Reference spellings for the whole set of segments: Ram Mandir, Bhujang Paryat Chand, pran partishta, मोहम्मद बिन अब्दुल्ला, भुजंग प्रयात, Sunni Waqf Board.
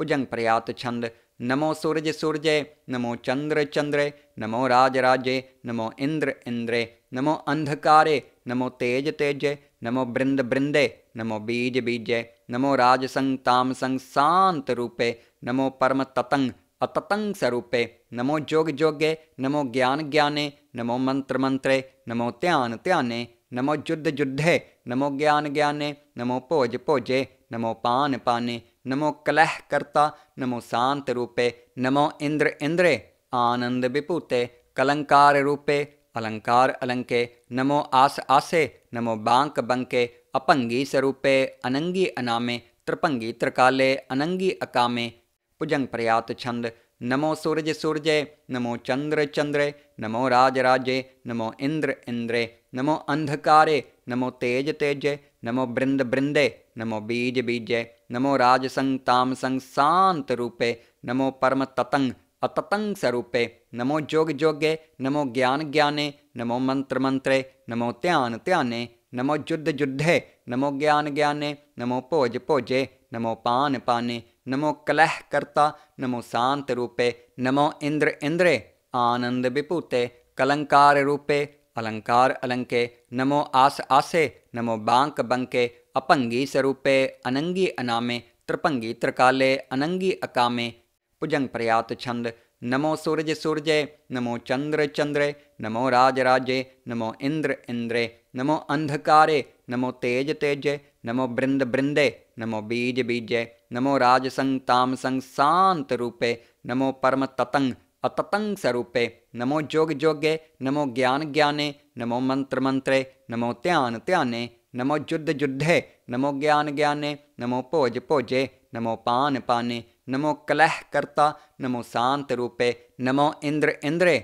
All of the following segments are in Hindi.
भुजंग प्रयात छंद। नमो सूरज सूर्य, नमो चंद्र चंद्र, नमो राज राजे, नमो इंद्र इंद्रे, नमो अंधकारे, नमो तेज तेज, नमो बृंद बृंदे, नमो बीज बीजे, नमो राज संग ताम संग शांत रूपे, नमो परम ततंग अततंग स्वरूपे, नमो जोग जोगे, नमो ज्ञान ज्ञाने, नमो मंत्र मंत्रे, नमो ध्यान ध्याने, नमो जुद्ध जुद्धे, नमो ज्ञान ज्ञाने, नमो भोज भोजे, नमो पान पाने, नमो कलह कर्ता, नमो शांत रूपे, नमो इंद्र इंद्रे आनंद विपूते, कलंकार रूपे अलंकार अलंके, नमो आस आसे, नमो बांक बंके, अपंगी स्वरूपे, अनंगी अनामे, त्रिपंगी त्रिकाले, अनंगी अकामे। भुजंग प्रयात छंद। नमो सूरज सूर्य, नमो चंद्र चंद्रे, नमो राज राजे, नमो इंद्र इंद्रे, नमो अंधकारे, नमो तेज तेजे, नमो बृंद बृंदे, नमो बीज बीजे, नमो राज संग ताम संग शांत रूपे, नमो परम ततंग अततंग स्वरूपे, नमो जोग जोगे, नमो ज्ञान ज्ञाने, नमो मंत्र मंत्रे, नमो ध्यान ध्याने, नमो जुद्ध जुद्धे, नमो ज्ञान ज्ञाने, नमो भोज भोजे, नमो पान पाने, नमो कलह कर्ता, नमो शांत रूपे, नमो इंद्र इंद्रे आनंद विपूते, कलंकार रूपे अलंकार अलंके, नमो आस आसे, नमो बांक बंके, अपंगी स्वरूपे, अनंगी अनामे, त्रिपंगी त्रिकाले, अनंगी अकामे। भुजंग प्रयात छंद। नमो सूरज सूर्य, नमो चंद्र चंद्रे, नमो राज राजे, नमो इंद्र इंद्रे, नमो अंधकारे, नमो तेज तेजे, नमो बृंद बृंदे, नमो बीज बीजे, नमो राज संग ताम संग शांत रूपे, नमो परम ततंग अततंग स्वरूपे, नमो जोग जोगे, नमो ज्ञान ज्ञाने, नमो मंत्र मंत्रे, नमो ध्यान ध्याने, नमो जुद्ध जुद्धे, नमो ज्ञान ज्ञाने, नमो भोज भोजे, नमो पान पाने, नमो कलह कर्ता, नमो शांत रूपे, नमो इंद्र इंद्रे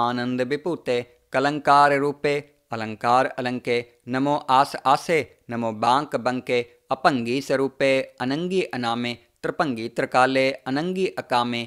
आनंद विपूते, कलंकार रूपे अलंकार अलंके, नमो आस आसे, नमो बांक बंके, अपंगी स्वरूपे, अनंगी अनामे, त्रिपंगी त्रिकाले, अनंगी अकामे।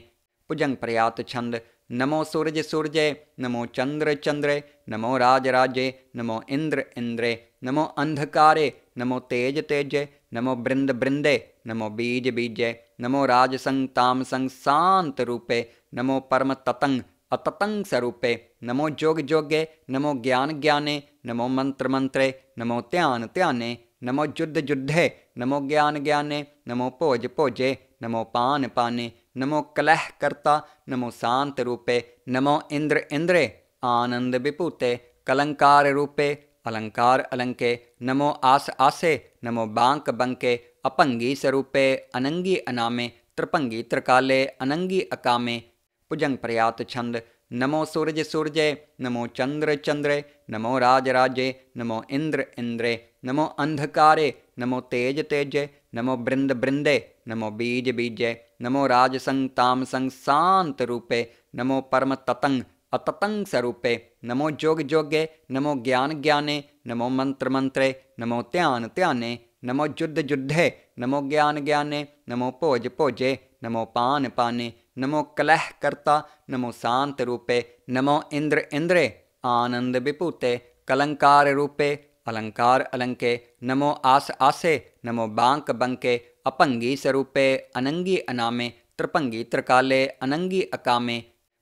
भुजंग प्रयात छंद। नमो सूरज सूर्य, नमो चंद्र चंद्रे, नमो राज राजे, नमो इंद्र इंद्रे, नमो अंधकारे, नमो तेज तेजे, नमो बृंद बृंदे, नमो बीज बीजे, नमो राज संग ताम संग शांत रूपे, नमो परम ततंग अततंग स्वरूपे, नमो जोग जोगे, नमो ज्ञान ज्ञाने, नमो मंत्र मंत्रे, नमो ध्यान ध्याने, नमो जुद्ध जुद्धे, नमो ज्ञान ज्ञाने, नमो भोज भोजे, नमो पान पाने, नमो कलह कर्ता, नमो शांत रूपे, नमो इंद्र इंद्रे आनंद विपूते, कलंकार रूपे अलंकार अलंके, नमो आस आसे, नमो बांक बंके, अपंगी स्वरूपे, अनंगी अनामे, त्रिपंगी त्रिकाले, अनंगी अकामे। भुजंग प्रयात छंद। नमो सूरज सूर्य, नमो चंद्र चंद्रे, नमो राज राजे, नमो इंद्र इंद्रे, नमो अंधकारे, नमो तेज तेजे, नमो बृंद बृंदे, नमो बीज बीजे, नमो राज संग ताम संग शांत रूपे, नमो परम ततंग अततंग स्वरूपे, नमो जोग जोगे, नमो ज्ञान ज्ञाने, नमो मंत्र मंत्रे, नमो ध्यान ध्याने, नमो जुद्ध जुद्धे, नमो ज्ञान ज्ञाने, नमो भोज भोजे, नमो पान पाने, नमो कलह कर्ता, नमो शांत रूपे, नमो इंद्र इंद्रे आनंद विपूते, कलंकार रूपे अलंकार अलंके, नमो आस आसे, नमो बांक बंके, अपंगी स्वरूपे, अनंगी अनामे, त्रिपंगी त्रिकाले, अनंगी अकामे।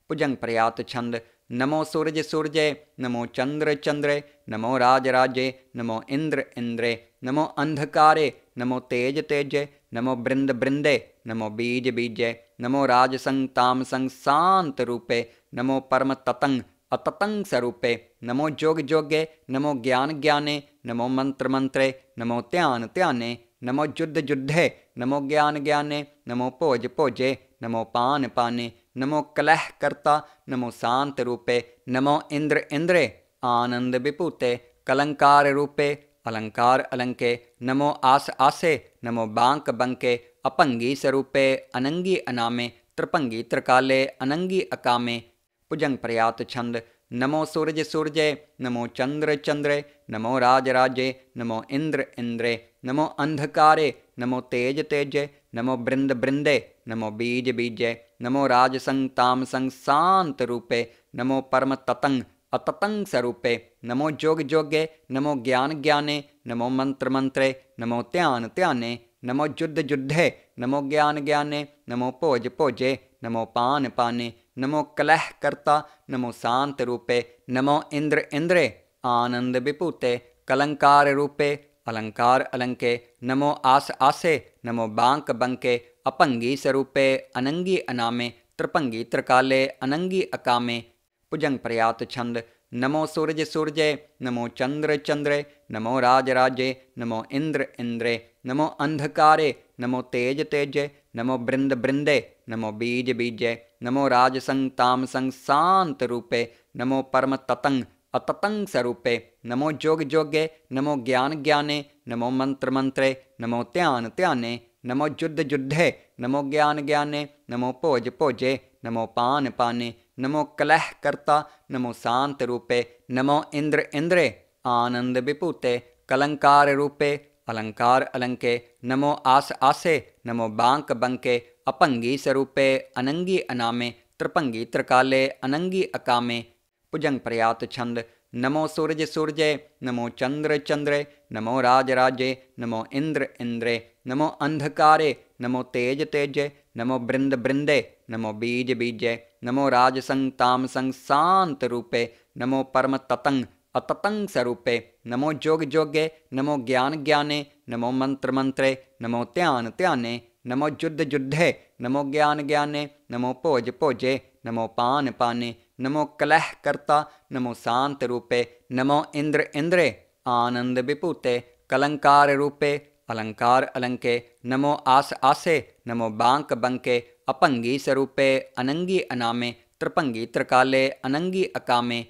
भुजंग प्रयात छंद। नमो सूरज सूर्य, नमो चंद्र चंद्रे, नमो राज राजे, नमो इंद्र इंद्रे, नमो अंधकारे, नमो तेज तेजे, नमो बृंद बृंदे, नमो बीज बीजे, नमो राज संग ताम संग शांत रूपे, नमो परम ततंग अततंग स्वरूपे, नमो जोग जोगे, नमो ज्ञान ज्ञाने, नमो मंत्र मंत्रे, नमो ध्यान ध्याने, नमो जुद्ध जुद्धे, नमो ज्ञान ज्ञाने, नमो भोज भोजे, नमो पान पाने, नमो कलह कर्ता, नमो शांत रूपे, नमो इंद्र इंद्रे आनंद विपूते, कलंकार रूपे अलंकार अलंके, नमो आस आसे, नमो बांक बंके, अपंगी स्वरूपे, अनंगी अनामे, त्रिपंगी त्रिकाले, अनंगी अकामे। भुजंग प्रयात छंद। नमो सूरज सूर्य, नमो चंद्र चंद्रे, नमो राज राजे, नमो इंद्र इंद्रे, नमो अंधकारे, नमो तेज तेजे, नमो बृंद बृंदे, नमो बीज बीजे, नमो राज संग ताम संग शांत रूपे, नमो परम ततंग अततंग स्वरूपे, नमो जोग जोगे, नमो ज्ञान ज्ञाने, नमो मंत्र मंत्रे, नमो ध्यान ध्याने, नमो जुद्ध जुद्धे, नमो ज्ञान ज्ञाने, नमो भोज भोजे, नमो पान पाने, नमो कलह कर्ता, नमो शांत रूपे, नमो इंद्र इंद्रे, आनंद विभूते, कलंकार रूपे, अलंकार अलंके, नमो आस आसे, नमो बांक बंके, अपंगी स्वरूपे, अनंगी अनामे, त्रिपंगी त्रिकाले, अनंगी अकामे। भुजंग पर्यात छंद। नमो सूरज सूरजे, नमो चंद्र चंद्रे, नमो राज राजे, नमो इंद्र इंद्रे, नमो अंधकारे, नमो तेज तेजे, नमो बृंद बृंदे, नमो बीज बीजे, नमो राज संग ताम संग शांत रूपे, नमो परम ततंग अततंग स्वरूपे, नमो जोग जोगे, नमो ज्ञान ज्ञाने, नमो मंत्र मंत्रे, नमो ध्यान ध्याने, नमो जुद्ध जुद्धे, नमो ज्ञान ज्ञाने, नमो भोज भोजे, नमो पान पाने, नमो कलह कर्ता, नमो शांत रूपे, नमो इंद्र इंद्रे, आनंद विभूते, कलंकार रूपे, अलंकार अलंके, नमो आस आसे, नमो बांक बंके, अपंगी स्वरूपे, अनंगी अनामे, त्रिपंगी त्रिकाले, अनंगी अकामे। भुजंग पर्यात छंद। नमो सूरज सूरजे, नमो चंद्र चंद्रे, नमो राज राजे, नमो इंद्र इंद्रे, नमो अंधकारे, नमो तेज तेजे, नमो बृंद बृंदे, नमो बीज बीजे, नमो राज संग ताम संग शांत रूपे, नमो परम ततंग अततंग स्वरूपे, नमो जोग जोगे, नमो ज्ञान ज्ञाने, नमो मंत्र मंत्रे, नमो ध्यान ध्याने, नमो जुद्ध जुद्धे, नमो ज्ञान ज्ञाने, नमो भोज भोजे, नमो पान पाने, नमो कलह कर्ता, नमो शांत रूपे, नमो इंद्र इंद्रे, आनंद विभूते, कलंकार रूपे, अलंकार अलंके, नमो आस आसे, नमो बांक बंके, अपंगी स्वरूपे, अनंगी अनामे, त्रिपंगी त्रिकाले, अनंगी अकामे।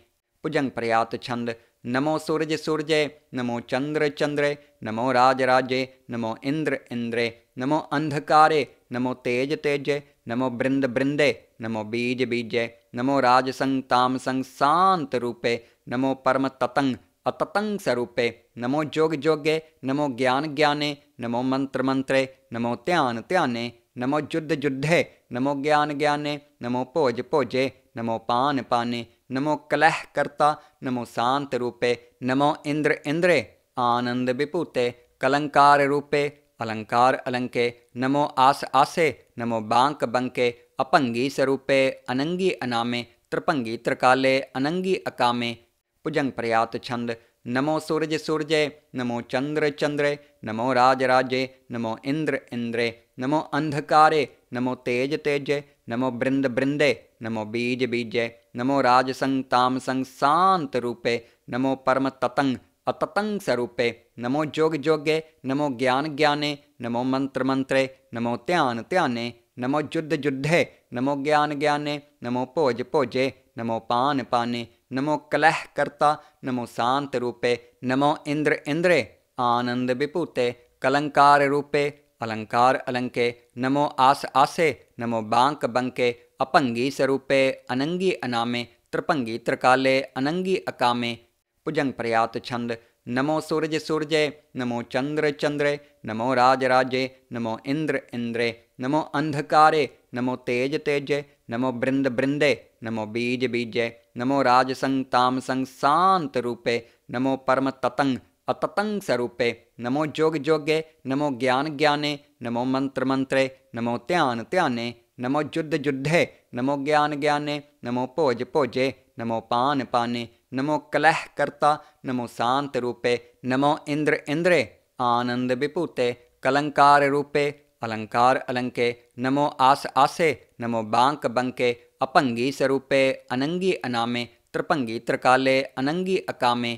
भुजंग पर्यात छंद। नमो सूरज सूरजे, नमो चंद्र चंद्रे, नमो राज राजे, नमो इंद्र इंद्रे, नमो अंधकारे, नमो तेज तेजे, नमो बृंद बृंदे, नमो बीज बीजे, नमो राज संग ताम संग शांत रूपे, नमो परम ततंग अततंग स्वरूपे, नमो जोग जोगे, नमो ज्ञान ज्ञाने, नमो मंत्र मंत्रे, नमो ध्यान ध्याने, नमो जुद्ध जुद्धे, नमो ज्ञान ज्ञाने, नमो भोज भोजे, नमो पान पाने, नमो कलह कर्ता, नमो शांत रूपे, नमो इंद्र इंद्रे, आनंद विभूते, कलंकार रूपे, अलंकार अलंके, नमो आस आसे, नमो बांक बंके, अपंगी स्वरूपे, अनंगी अनामे, त्रिपंगी त्रिकाले, अनंगी अकामे। भुजंग पर्यात छंद। नमो सूरज सूरजे, नमो चंद्र चंद्रे, नमो राज राजे, नमो इंद्र इंद्रे, नमो अंधकारे, नमो तेज तेजे, नमो बृंद बृंदे, नमो बीज बीजे, नमो राज संग ताम संग शांत रूपे, नमो परम ततंग अततंग स्वरूपे, नमो जोग जोगे, नमो ज्ञान ज्ञाने, नमो मंत्र मंत्रे, नमो ध्यान ध्याने, नमो जुद्ध जुद्धे, नमो ज्ञान ज्ञाने, नमो भोज भोजे, नमो पान पाने, नमो कलह कर्ता, नमो शांत रूपे, नमो इंद्र इंद्रे, आनंद विभूते, कलंकार रूपे, अलंकार अलंके, नमो आस आसे, नमो बांक बंके, अपंगी स्वरूपे, अनंगी अनामे, त्रिपंगी त्रिकाले, अनंगी अकामे। भुजंग पर्यात छंद। नमो सूरज सूरजे, नमो चंद्र चंद्रे, नमो राज राजे, नमो इंद्र इंद्रे, नमो अंधकारे, नमो तेज तेजे, नमो बृंद बृंदे, नमो बीज बीजे, नमो राज संग ताम संग शांत रूपे, नमो परम ततंग अततंग स्वरूपे, नमो जोग जोगे, नमो ज्ञान ज्ञाने, नमो मंत्र मंत्रे, नमो ध्यान ध्याने, नमो जुद्ध जुद्धे, नमो ज्ञान ज्ञाने, नमो भोज भोजे, नमो पान पाने, नमो कलह कर्ता, नमो शांत रूपे, नमो इंद्र इंद्रे, आनंद विभूते, कलंकार रूपे, अलंकार अलंके, नमो आस आसे, नमो बांक बंके, अपंगी स्वरूपे, अनंगी अनामे, त्रिपंगी त्रिकाले, अनंगी अकामे।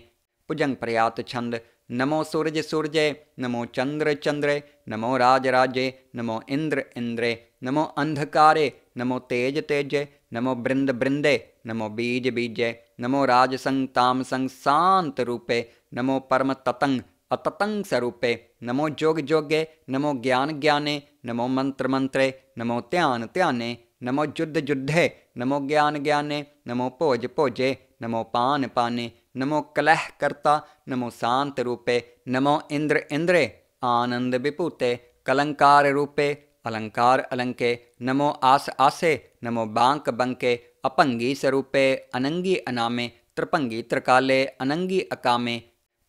भुजंग पर्यात छंद। नमो सूरज सूरजे, नमो चंद्र चंद्रे, नमो राज राजे, नमो इंद्र इंद्रे, नमो अंधकारे, नमो तेज तेजे, नमो बृंद बृंदे, नमो बीज बीजे, नमो राज संग ताम संग शांत रूपे, नमो परम ततंग अततंग स्वरूपे, नमो जोग जोगे, नमो ज्ञान ज्ञाने, नमो मंत्र मंत्रे, नमो ध्यान ध्याने, नमो जुद्ध जुद्धे, नमो ज्ञान ज्ञाने, नमो भोज भोजे, नमो पान पाने, नमो कलह कर्ता, नमो शांत रूपे, नमो इंद्र इंद्रे, आनंद विभूते, कलंकार रूपे, अलंकार अलंके, नमो आस आसे, नमो बांक बंके, अपंगी स्वरूपे, अनंगी अनामे, त्रिपंगी त्रिकाले, अनंगी अकामे।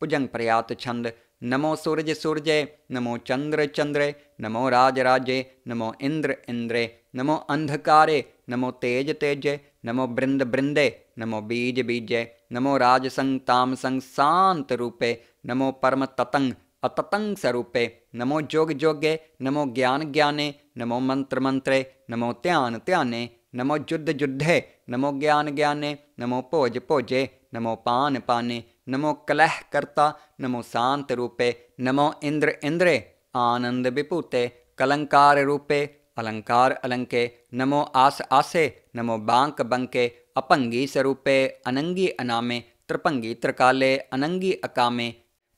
भुजंग पर्यात छंद। नमो सूर्य सूर्य, नमो चंद्र चंद्र, नमो राज राजे, नमो इंद्र इंद्रे, नमो अंधकारे, नमो तेज तेजे, नमो बृंद बृंदे, नमो बीज बीजे, नमो राज संग ताम संग शांत रूपे, नमो परम ततंग अततंग स्वरूपे, नमो जोग जोगे, नमो ज्ञान ज्ञाने, नमो मंत्र मंत्रे, नमो ध्यान ध्याने, नमो युद्ध युद्धे, नमो ज्ञान ज्ञाने, नमो भोज भोजे, नमो पान पाने, नमो कलह कर्ता, नमो शांत रूपे, नमो इंद्र इंद्रे, आनंद विभूते, कलंकार रूपे, अलंकार अलंके, नमो आस आसे, नमो बांक बंके, अपंगी स्वरूपे, अनंगी अनामे, त्रिपंगी त्रिकाले, अनंगी अकामे।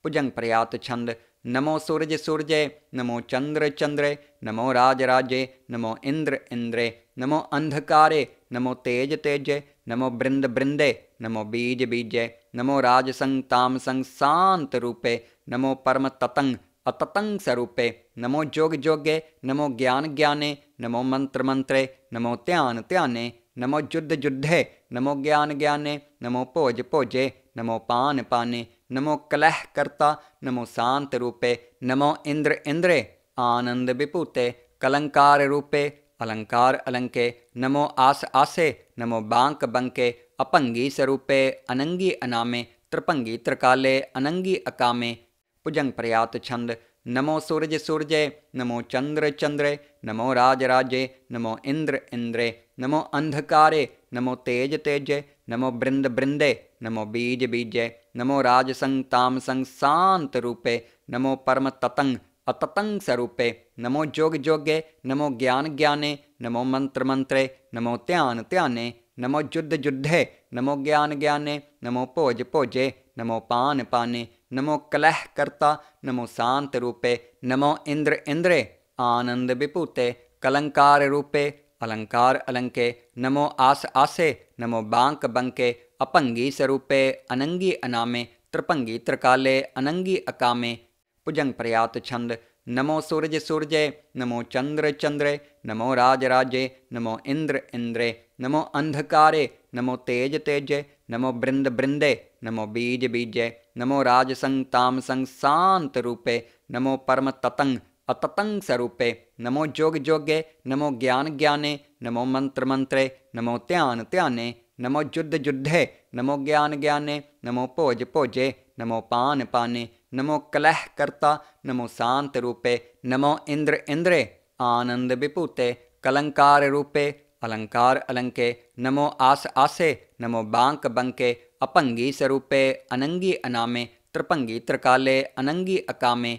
भुजंग पर्यात छंद। नमो सूर्य सूर्य, नमो चंद्र चंद्रे, नमो राज राजे, नमो इंद्र इंद्रे, नमो अंधकारे, नमो तेज तेजे, नमो बृंद बृंदे, नमो बीज बीजे, नमो राज संग ताम संग शांत रूपे, नमो परम ततंग अततंग स्वरूपे, नमो जोग जोगे, नमो ज्ञान ज्ञाने, नमो मंत्र मंत्रे, नमो ध्यान ध्याने, नमो युद्ध युद्धे, नमो ज्ञान ज्ञाने, नमो भोज भोजे, नमो पान पाने, नमो कलह कर्ता, नमो शांत रूपे, नमो इंद्र इंद्रे, आनंद विभूते, कलंकार रूपे, अलंकार अलंके, नमो आस आसे, नमो बांक बंके, अपंगी स्वरूपे, अनंगी अनामे, त्रिपंगी त्रिकाले, अनंगी अकामे। भुजंग पर्यात छंद। नमो सूर्य सूर्य, नमो चंद्र चंद्रे, नमो राज राजे, नमो इंद्र इंद्रे, नमो अंधकारे, नमो तेज तेजे, नमो बृंद बृंदे, नमो बीज बीजे, नमो राज संग ताम संग शांत रूपे, नमो परम ततंग अततंग स्वरूपे, नमो जोग जोगे, नमो ज्ञान ज्ञाने, नमो मंत्र मंत्रे, नमो ध्यान ध्याने, नमो युद्ध युद्धे, नमो ज्ञान ज्ञाने, नमो भोज भोजे, नमो पान पाने, नमो कलह कर्ता, नमो शांत रूपे, नमो इंद्र इंद्रे, आनंद विभूते, कलंकार रूपे, अलंकार अलंके, नमो आस आसे, नमो बांक बंके, अपंगी स्वरूपे, अनंगी अनामे, त्रिपंगी त्रिकाले, अनंगी अकामे। भुजंग पर्यात छंद। नमो सूर्य सूर्य, नमो चंद्र चंद्रे, नमो राज राजे, नमो इंद्र इंद्रे, नमो अंधकारे, नमो तेज तेजे, नमो बृंद बृंदे, नमो बीज बीजे, नमो राज संग ताम संग शांत रूपे, नमो परम ततंग अततंग स्वरूपे, नमो जोग जोगे, नमो ज्ञान ज्ञाने, नमो मंत्र मंत्रे, नमो ध्यान ध्याने, नमो युद्ध युद्धे, नमो ज्ञान ज्ञाने, नमो भोज भोजे, नमो पान पाने, नमो कलह कर्ता, नमो शांत रूपे, नमो इंद्र इंद्रे, आनंद विभूते, कलंकार रूपे, अलंकार अलंके, नमो आस आसे, नमो बांक बंके, अपंगी स्वरूपे, अनंगी अनामे, त्रिपंगी त्रिकाले, अनंगी अकामे।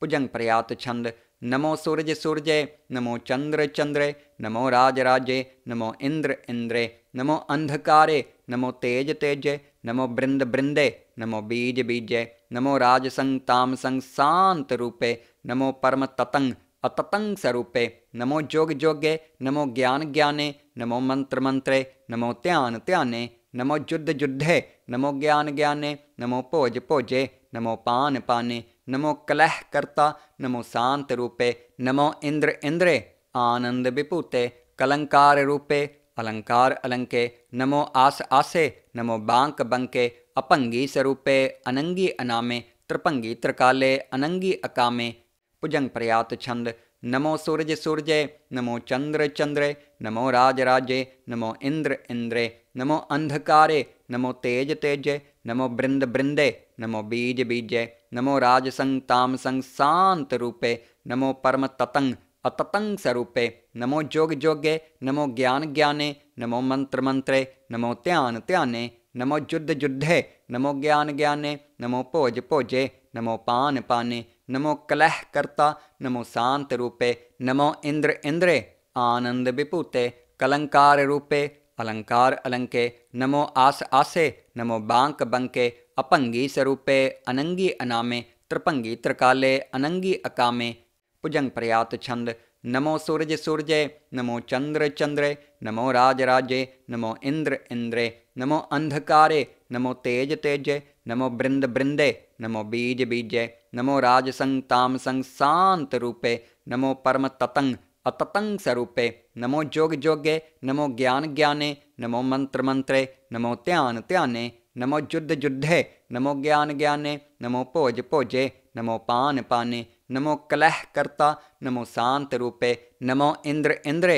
भुजंग पर्यात छंद। नमो सूर्य सूर्य, नमो चंद्र चंद्रे, नमो राज राजे, नमो इंद्र इंद्रे, नमो अंधकारे, नमो तेज तेजे, नमो बृंद बृंदे, नमो बीज बीजे, नमो राज संग ताम संग शांत रूपे, नमो परम ततंग अततंग स्वरूपे, नमो जोग जोगे, नमो ज्ञान ज्ञाने, नमो मंत्र मंत्रे, नमो ध्यान ध्याने, नमो युद्ध युद्धे, नमो ज्ञान ज्ञाने, नमो भोज भोजे, नमो पान पाने, नमो कलह कर्ता, नमो शांत रूपे, नमो इंद्र इंद्रे, आनंद विभूते, कलंकार रूपे, अलंकार अलंके, नमो आस आसे, नमो बांक बंके, अपंगी स्वरूपे, अनंगी अनामे, त्रिपंगी त्रिकाले, अनंगी अकामे। भुजंग पर्यात छंद। नमो सूर्य सूर्य, नमो चंद्र चंद्रे, नमो राज राजे, नमो इंद्र इंद्रे, नमो अंधकारे, नमो तेज तेजे, नमो बृंद बृंदे, नमो बीज बीजे, नमो राज संग ताम संग शांत रूपे, नमो परम ततंग अततंग स्वरूपे, नमो जोग जोगे, नमो ज्ञान ज्ञाने, नमो मंत्र मंत्रे, नमो ध्यान ध्याने, नमो युद्ध युद्धे, नमो ज्ञान ज्ञाने, नमो भोज भोजे, नमो पान पाने, नमो कलह कर्ता, नमो शांत रूपे, नमो इंद्र इंद्रे, आनंद विभूते, कलंकार रूपे, अलंकार अलंके, नमो आस आसे, नमो बांक बंके, अपंगी स्वरूपे, अनंगी अनामे, त्रिपंगी त्रिकाले, अनंगी अकामे। भुजंग पर्यात छंद। नमो सूर्य सूर्य, नमो चंद्र चंद्रे, नमो राज राजे, नमो इंद्र इंद्रे, नमो अंधकारे, नमो तेज तेजे, नमो बृंद बृंदे, नमो बीज बीजे, नमो राज संग ताम संग शांत रूपे, नमो परम ततंग अततंग स्वरूपे, नमो जोग जोगे, नमो ज्ञान ज्ञाने, नमो मंत्र मंत्रे, नमो ध्यान ध्याने, नमो युद्ध युद्धे, नमो ज्ञान ज्ञाने, नमो भोज भोजे, नमो पान पाने, नमो कलह कर्ता, नमो शांत रूपे, नमो इंद्र इंद्रे,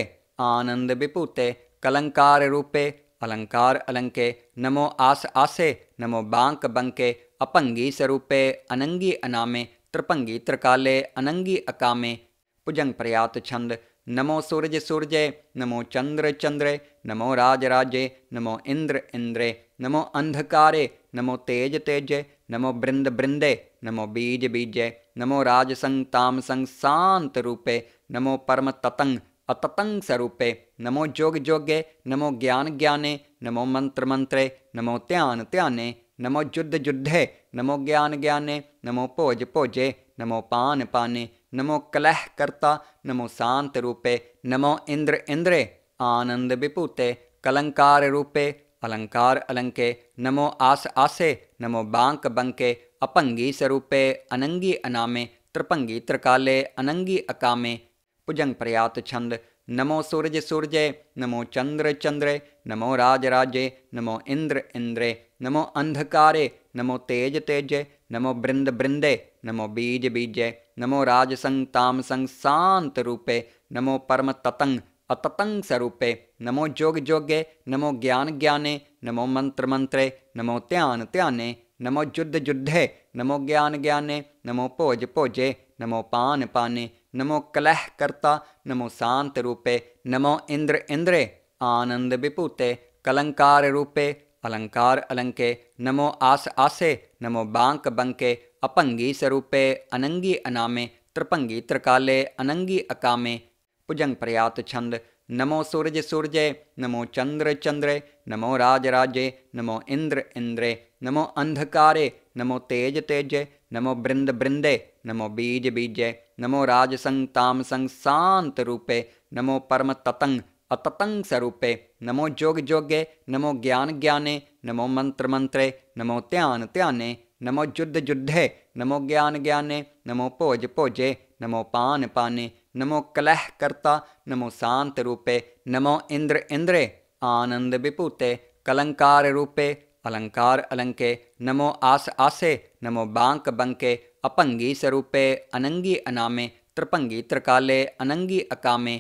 आनंद विभूते, कलंकार रूपे, अलंकार अलंके, नमो आस आसे, नमो बांक बंके, अपंगी स्वरूपे, अनंगी अनामे, त्रिपंगी त्रिकाले, अनंगी अकामे। भुजंग पर्यात छंद। नमो सूरज सूरजे, नमो चंद्र चंद्रे, नमो राज राजे, नमो इंद्र इंद्रे, नमो अंधकारे, नमो तेज तेजे, नमो बृंद बृंदे, नमो बीज बीजे, नमो राज संग ताम संग शांत रूपे, नमो परम ततंग अततंग स्वरूपे, नमो जोग जोगे, नमो ज्ञान ज्ञाने, नमो मंत्र मंत्रे, नमो ध्यान ध्याने, नमो युद्ध युद्धे, नमो ज्ञान ज्ञाने, नमो भोज भोजे, नमो पान पाने, नमो कलह कर्ता, नमो शांत रूपे, नमो इंद्र इंद्रे, आनंद विभूते, कलंकार रूपे, अलंकार अलंके, नमो आस आसे, नमो बांक बंके, अपंगी स्वरूपे, अनंगी अनामे, त्रिपंगी त्रिकाले, अनंगी अकामे। भुजंग पर्यात छंद। नमो सूरज सूरजे, नमो चंद्र चंद्रे, नमो राज राजे, नमो इंद्र इंद्रे, नमो अंधकारे, नमो तेज तेजे, नमो बृंद बृंदे, नमो बीज बीजे, नमो राज संग ताम संग शांत रूपे, नमो परम ततंग अततंग स्वरूपे, नमो जोग जोगे, नमो ज्ञान ज्ञाने, नमो मंत्र मंत्रे, नमो ध्यान ध्याने, नमो युद्ध युद्धे, नमो ज्ञान ज्ञाने, नमो भोज भोजे, नमो पान पाने, नमो कलह कर्ता, नमो शांत रूपे, नमो इंद्र इंद्रे, आनंद विभूते, कलंकार रूपे, अलंकार अलंके, नमो आस आसे, नमो बांक बंके, अपंगी स्वरूपे, अनंगी अनामे, त्रिपंगी त्रिकाले, अनंगी अकामे। भुजंग पर्यात छंद। नमो सूरज सूरजे, नमो चंद्र चंद्रे, नमो राज राजे, नमो इंद्र इंद्रे, नमो अंधकारे, नमो तेज तेजे, नमो बृंद बृंदे, नमो बीज बीजे, नमो राज संग ताम संग शांत रूपे, नमो परम ततंग अततंग स्वरूपे, नमो जोग जोगे, नमो ज्ञान ज्ञाने, नमो मंत्र मंत्रे, नमो ध्यान ध्याने, नमो युद्ध युद्धे, नमो ज्ञान ज्ञाने, नमो भोज भोजे, नमो पान पाने, नमो कलह कर्ता, नमो शांत रूपे, नमो इंद्र इंद्रे, आनंद विभूते, कलंकार रूपे, अलंकार अलंके, नमो आस आसे, नमो बांक बंके, अपंगी स्वरूपे, अनंगी अनामे, त्रिपंगी त्रिकाले, अनंगी अकामे।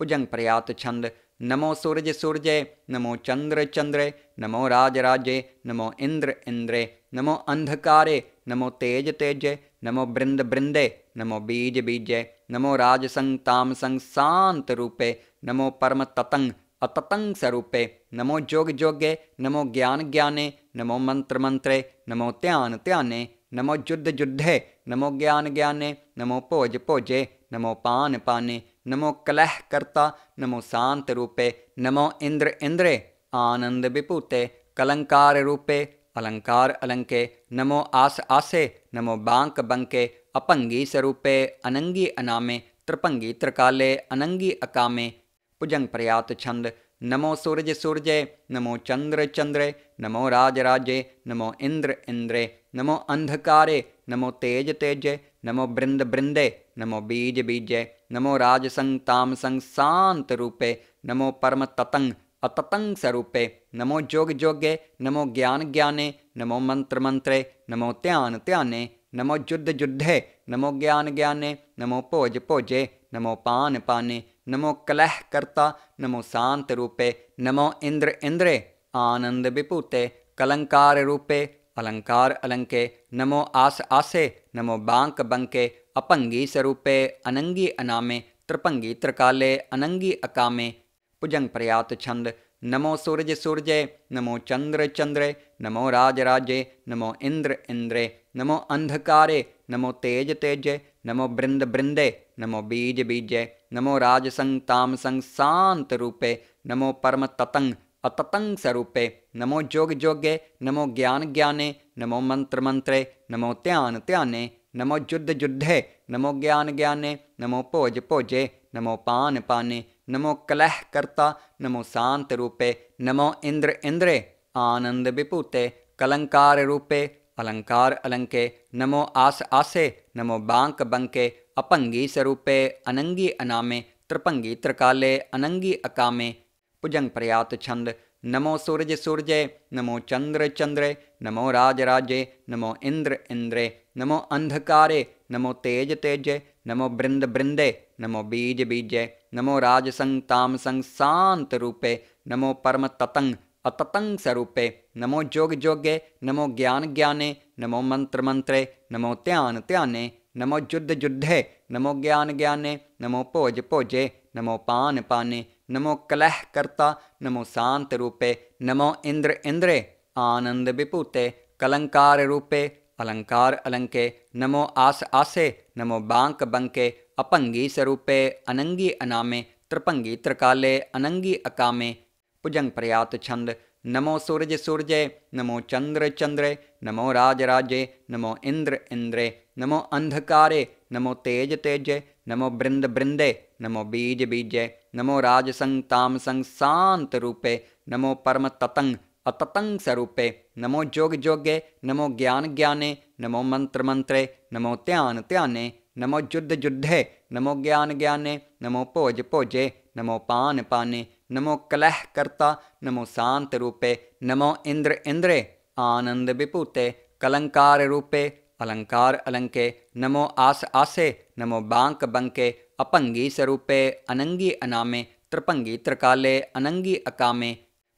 भुजंग पर्यात छंद। नमो सूरज सूरजे, नमो चंद्र चंद्रे, नमो राज राजे, नमो इंद्र इंद्रे, नमो अंधकारे, नमो तेज तेजे, नमो बृंद बृंदे, नमो बीज बीजे, नमो राज संग ताम संग शांत रूपे, नमो परम ततंग अततंग स्वरूपे, नमो जोग जोगे, नमो ज्ञान ज्ञाने, नमो मंत्र मंत्रे, नमो ध्यान ध्याने, नमो युद्ध युद्धे, नमो ज्ञान ज्ञाने, नमो भोज भोजे, नमो पान पाने, नमो कलह कर्ता, नमो शांत रूपे, नमो इंद्र इंद्रे, आनंद विभूते, कलंकार रूपे, अलंकार अलंके, नमो आस आसे, नमो बांक बंके, अपंगी स्वरूपे, अनंगी अनामे, त्रिपंगी त्रिकाले, अनंगी अकामे। भुजंग पर्यात छंद। नमो सूरज सूरजे, नमो चंद्र चंद्रे, नमो राज राजे, नमो इंद्र इंद्रे, नमो अंधकारे, नमो तेज तेजे, नमो बृंद बृंदे, नमो बीज बीजे, नमो राज संग ताम संग शांत रूपे, नमो परम ततंग अततंग स्वरूपे, नमो जोग जोगे, नमो ज्ञान ज्ञाने, नमो मंत्र मंत्रे, नमो ध्यान ध्याने, नमो युद्ध युद्धे, नमो ज्ञान ज्ञाने, नमो भोज भोजे, नमो पान पाने, नमो कलह कर्ता, नमो शांत रूपे, नमो इंद्र इंद्रे, आनंद विभूते, कलंकार रूपे, अलंकार अलंके, नमो आस आसे, नमो बांक बंके, अपंगी स्वरूपे, अनंगी अनामे, त्रिपंगी त्रिकाले, अनंगी अकामे। भुजंग पर्यात छंद। नमो सूरज सूरजे, नमो चंद्र चंद्रे, नमो राज राजे, नमो इंद्र इंद्रे, नमो अंधकारे, नमो तेज तेजे, नमो बृंद बृंदे, नमो बीज बीजे, नमो राज संग ताम संग शांत रूपे, नमो परम ततंग अततंग स्वरूपे, नमो जोग जोगे, नमो ज्ञान ज्ञाने, नमो मंत्र मंत्रे, नमो ध्यान ध्याने, नमो युद्ध युद्धे, नमो ज्ञान ज्ञाने, नमो भोज भोजे, नमो पान पाने, नमो कलह कर्ता, नमो शांत रूपे, नमो इंद्र इंद्रे, आनंद विभूते, कलंकार रूपे, अलंकार अलंके, नमो आस आसे, नमो बांक बंके, अपंगी स्वरूपे, अनंगी अनामे, त्रिपंगी त्रिकाले, अनंगी अकामे। भुजंग पर्यात छंद। नमो सूर्य सूर्य, नमो चंद्र चंद्र, नमो राज राजे, नमो इंद्र इंद्रे, नमो अंधकारे, नमो तेज तेजे, नमो बृंद बृंदे, नमो बीज बीजे, नमो राज संग ताम संग शांत रूपे, नमो परम ततंग अततंग स्वरूपे, नमो जोग जोगे, नमो ज्ञान ज्ञाने, नमो मंत्र मंत्रे, नमो त्यान त्याने, नमो जुद्ध जुद्धे, नमो ज्ञान ज्ञाने, नमो भोज भोजे, नमो पान पाने, नमो कलह कर्ता, नमो शांत रूपे, नमो इंद्र इंद्रे आनंद विपूते, कलंकार रूपे अलंकार अलंके, नमो आस आसे, नमो बांक बंके, अपंगी स्वरूपे अनंगी अनामे, त्रिपंगी त्रिकाले, अनंगी अकामे। भुजंग पर्यात छंद। नमो सूर्य सूर्य, नमो चंद्र चंद्रे, नमो राज राजे, नमो इंद्र इंद्रे, नमो अंधकारे, नमो तेज तेजे, नमो बृंद बृंदे, नमो बीज बीजे, नमो राज संग ताम संग शांत रूपे, नमो परम ततंग अततंग स्वरूपे, नमो जोग जोगे, नमो ज्ञान ज्ञाने, नमो मंत्र मंत्रे, नमो ध्यान ध्याने, नमो जुद्ध जुद्धे, नमो ज्ञान ज्ञाने, नमो भोज भोजे, नमो पान पाने, नमो कलह कर्ता, नमो शांत रूपे, नमो इंद्र इंद्रे आनंद विपूते, कलंकार रूपे अलंकार अलंके, नमो आस आसे, नमो बांक बंके, अपंगी स्वरूपे अनंगी अनामे, त्रिपंगी त्रिकाले, अनंगी अकामे।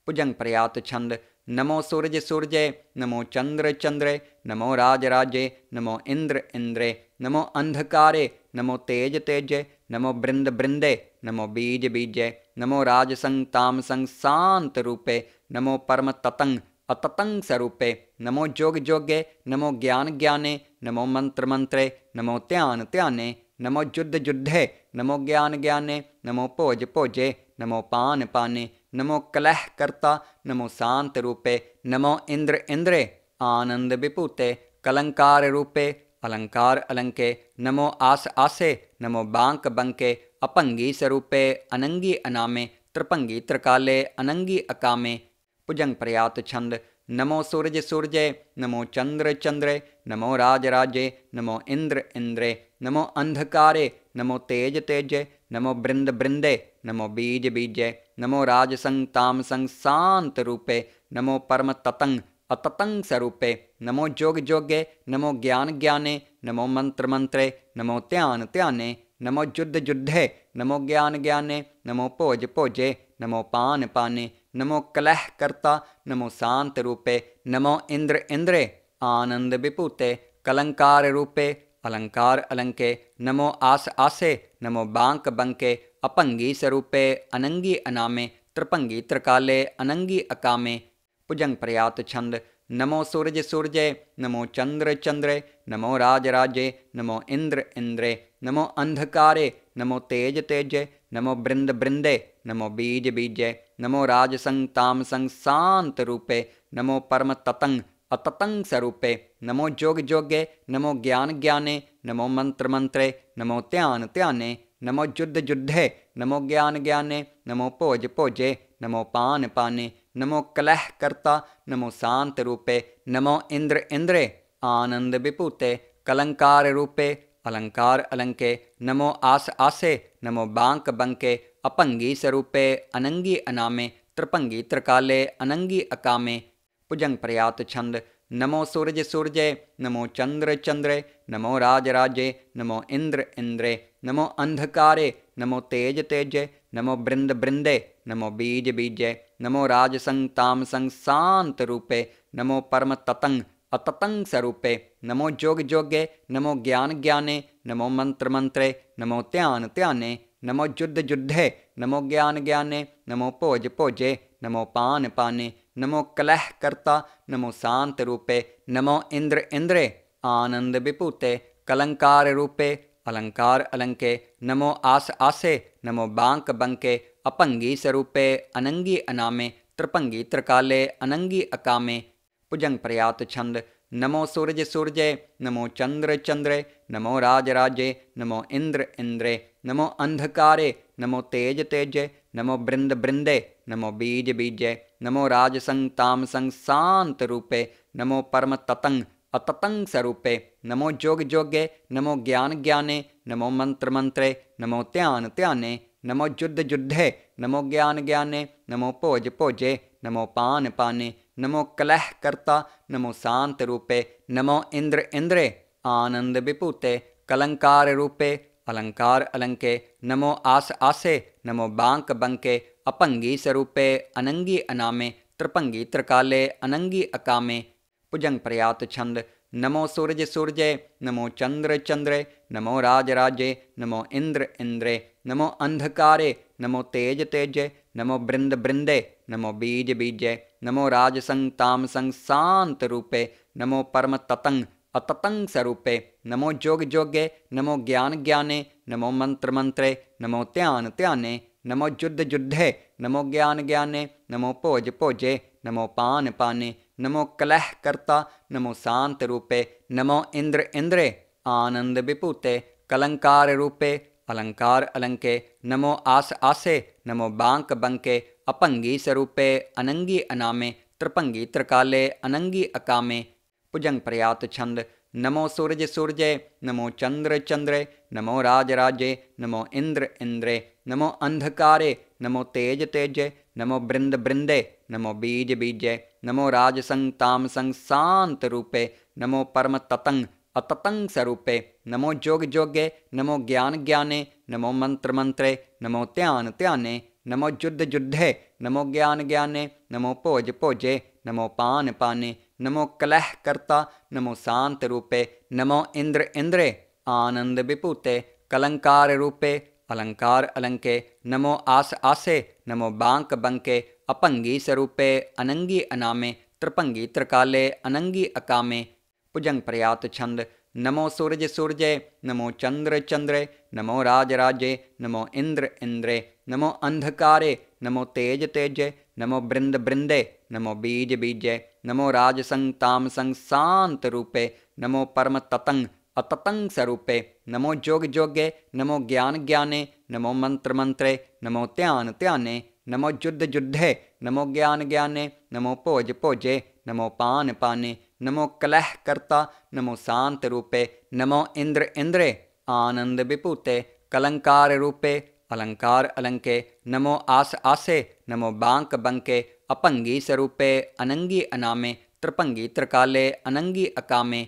भुजंग पर्यात छंद। नमो सूर्य सूर्य, नमो चंद्र चंद्रे, नमो राज राजे, नमो इंद्र इंद्रे, नमो अंधकारे, नमो तेज तेजे, नमो बृंद बृंदे, नमो बीज बीजे, नमो राज संग ताम संग शांत रूपे, नमो परम ततंग अततंग स्वरूपे, नमो जोग जोगे, नमो ज्ञान ज्ञाने, नमो मंत्र मंत्रे, नमो ध्यान ध्याने, नमो जुद्ध जुद्धे, नमो ज्ञान ज्ञाने, नमो भोज भोजे, नमो पान पाने, नमो कलह कर्ता, नमो शांत रूपे, नमो इंद्र इंद्रे आनंद विपूते, कलंकार रूपे अलंकार अलंके, नमो आस आसे, नमो बांक बंके, अपंगी स्वरूपे अनंगी अनामे, त्रिपंगी त्रिकाले, अनंगी अकामे। भुजंग पर्यात छंद। नमो सूर्य सूर्य, नमो चंद्र चंद्रे, नमो राज राजे, नमो इंद्र इंद्रे, नमो अंधकारे, नमो तेज तेजे, नमो बृंद बृंदे, नमो बीज बीजे, नमो राज संग ताम संग शांत रूपे, नमो परम ततंग अततंग स्वरूपे, नमो जोग जोगे, नमो ज्ञान ज्ञाने, नमो मंत्र मंत्रे, नमो ध्यान ध्याने, नमो जुद्ध जुद्धे, नमो ज्ञान ज्ञाने, नमो भोज भोजे, नमो पान पाने, नमो कलह कर्ता, नमो शांत रूपे, नमो इंद्र इंद्रे आनंद विपूते, कलंकार रूपे अलंकार अलंके, नमो आस आसे, नमो बांक बंके, अपंगी स्वरूपे अनंगी अनामे, त्रिपंगी त्रिकाले, अनंगी अकामे। भुजंग पर्यात छंद। नमो सूर्य सूर्य, नमो चंद्र चंद्रे, नमो राज राजे, नमो इंद्र इंद्रे, नमो अंधकारे, नमो तेज तेजे, नमो बृंद बृंदे, नमो बीज बीजे, नमो राज संग ताम संग शांत रूपे, नमो परम ततंग अततंग स्वरूपे, नमो जोग जोगे, नमो ज्ञान ज्ञाने, नमो मंत्र मंत्रे, नमो ध्यान ध्याने, नमो जुद्ध जुद्धे, नमो ज्ञान ज्ञाने, नमो भोज भोजे, नमो पान पाने, नमो कलह कर्ता, नमो शांत रूपे, नमो इंद्र इंद्रे आनंद विपूते, कलंकार रूपे अलंकार अलंके, नमो आस आसे, नमो बांक बंके, अपंगी स्वरूपे अनंगी अनामे, त्रिपंगी त्रिकाले, अनंगी अकामे। भुजंग पर्यात छंद। नमो सूर्य सूर्य, नमो चंद्र चंद्रे, नमो राज राजे, नमो इंद्र इंद्रे, नमो अंधकारे, नमो तेज तेजे, नमो बृंद बृंदे, नमो बीज बीजे, नमो राज संग ताम संग शांत रूपे, नमो परम ततंग अततंग स्वरूपे, नमो जोग जोगे, नमो ज्ञान ज्ञाने, नमो मंत्र मंत्रे, नमो ध्यान ध्याने, नमो जुद्ध जुद्धे, नमो ज्ञान ज्ञाने, नमो भोज भोजे, नमो पान पाने, नमो कलह कर्ता, नमो शांत रूपे, नमो इंद्र इंद्रे आनंद विपूते, कलंकार रूपे अलंकार अलंके, नमो आस आसे, नमो बांक बंके, अपंगी स्वरूपे अनंगी अनामे, त्रिपंगी त्रिकाले, अनंगी अकामे। भुजंग पर्यात छंद। नमो सूर्य सूर्य, नमो चंद्र चंद्रे, नमो राज राजे, नमो इंद्र इंद्रे, नमो अंधकारे, नमो तेज तेजे, नमो बृंद बृंदे, नमो बीज बीजे, नमो राज संग ताम संग शांत रूपे, नमो परम ततंग अततंग स्वरूपे, नमो जोग जोगे, नमो ज्ञान ज्ञाने, नमो मंत्र मंत्रे, नमो ध्यान ध्याने, नमो जुद्ध जुद्धे, नमो ज्ञान ज्ञाने, नमो भोज भोजे, नमो पान पाने, नमो कलह कर्ता, नमो शांत रूपे, नमो इंद्र इंद्रे, आनंद विपूते, कलंकार रूपे, अलंकार अलंके, नमो आस आसे, नमो बांक बंके, अपंगी स्वरूपे, अनंगी अनामे, त्रिपंगी त्रिकाले, अनंगी अकामे। भुजंग प्रयात छंद। नमो सूरज सूरजे, नमो चंद्र चंद्रे, नमो राज राजे, नमो इंद्र इंद्रे, नमो अंधकारे, नमो तेज तेजे, नमो बृंद बृंदे, नमो बीज बीजे, नमो राज संग ताम संग शांत रूपे, नमो परम ततंग अततंग स्वरूपे, नमो जोग जोगे, नमो ज्ञान ज्ञाने, नमो मंत्र मंत्रे, नमो ध्यान ध्याने, नमो जुद्ध जुद्धे, नमो ज्ञान ज्ञाने, नमो भोज भोजे, नमो पान पाने, नमो कलह कर्ता, नमो शांत रूपे, नमो इंद्र इंद्रे, आनंद विपूते, कलंकार रूपे, अलंकार अलंके, नमो आस आसे, नमो बांक बंके, अपंगी स्वरूपे, अनंगी अनामे, त्रिपंगी त्रिकाले, अनंगी अकामे। भुजंग प्रयात छंद। नमो सूरज सूरजे, नमो चंद्र चंद्रे, नमो राज राजे, नमो इंद्र इंद्रे, नमो अंधकारे, नमो तेज तेजे, नमो बृंद बृंदे, नमो बीज बीजे, नमो राज संग ताम संग शांत रूपे, नमो परम ततंग अततंग स्वरूपे, नमो जोग जोगे, नमो ज्ञान ज्ञाने, नमो मंत्र मंत्रे, नमो ध्यान ध्याने, नमो जुद्ध जुद्धे, नमो ज्ञान ज्ञाने, नमो भोज भोजे, नमो पान पाने, नमो कलह कर्ता, नमो शांत रूपे, नमो इंद्र इंद्रे, आनंद विपूते, कलंकार रूपे, अलंकार अलंके, नमो आस आसे, नमो बांक बंके, अपंगी स्वरूपे, अनंगी अनामे, त्रिपंगी त्रिकाले, अनंगी अकामे। भुजंग प्रयात छंद। नमो सूरज सूरजे, नमो चंद्र चंद्रे, नमो राज राजे, नमो इंद्र इंद्रे, नमो अंधकारे, नमो तेज तेजे, नमो बृंद बृंदे, नमो बीज बीजे, नमो राज संग ताम संग शांत रूपे, नमो परम ततंग अततंग स्वरूपे, नमो जोग जोगे, नमो ज्ञान ज्ञाने, नमो मंत्र मंत्रे, नमो ध्यान ध्याने, नमो जुद्ध जुद्धे, नमो ज्ञान ज्ञाने, नमो भोज भोजे, नमो पान पाने, नमो कलह कर्ता, नमो शांत रूपे, नमो इंद्र इंद्रे, आनंद विपूते, कलंकार रूपे, अलंकार अलंके, नमो आस आसे, नमो बांक बंके, अपंगी स्वरूपे, अनंगी अनामे, त्रिपंगी त्रिकाले, अनंगी अकामे।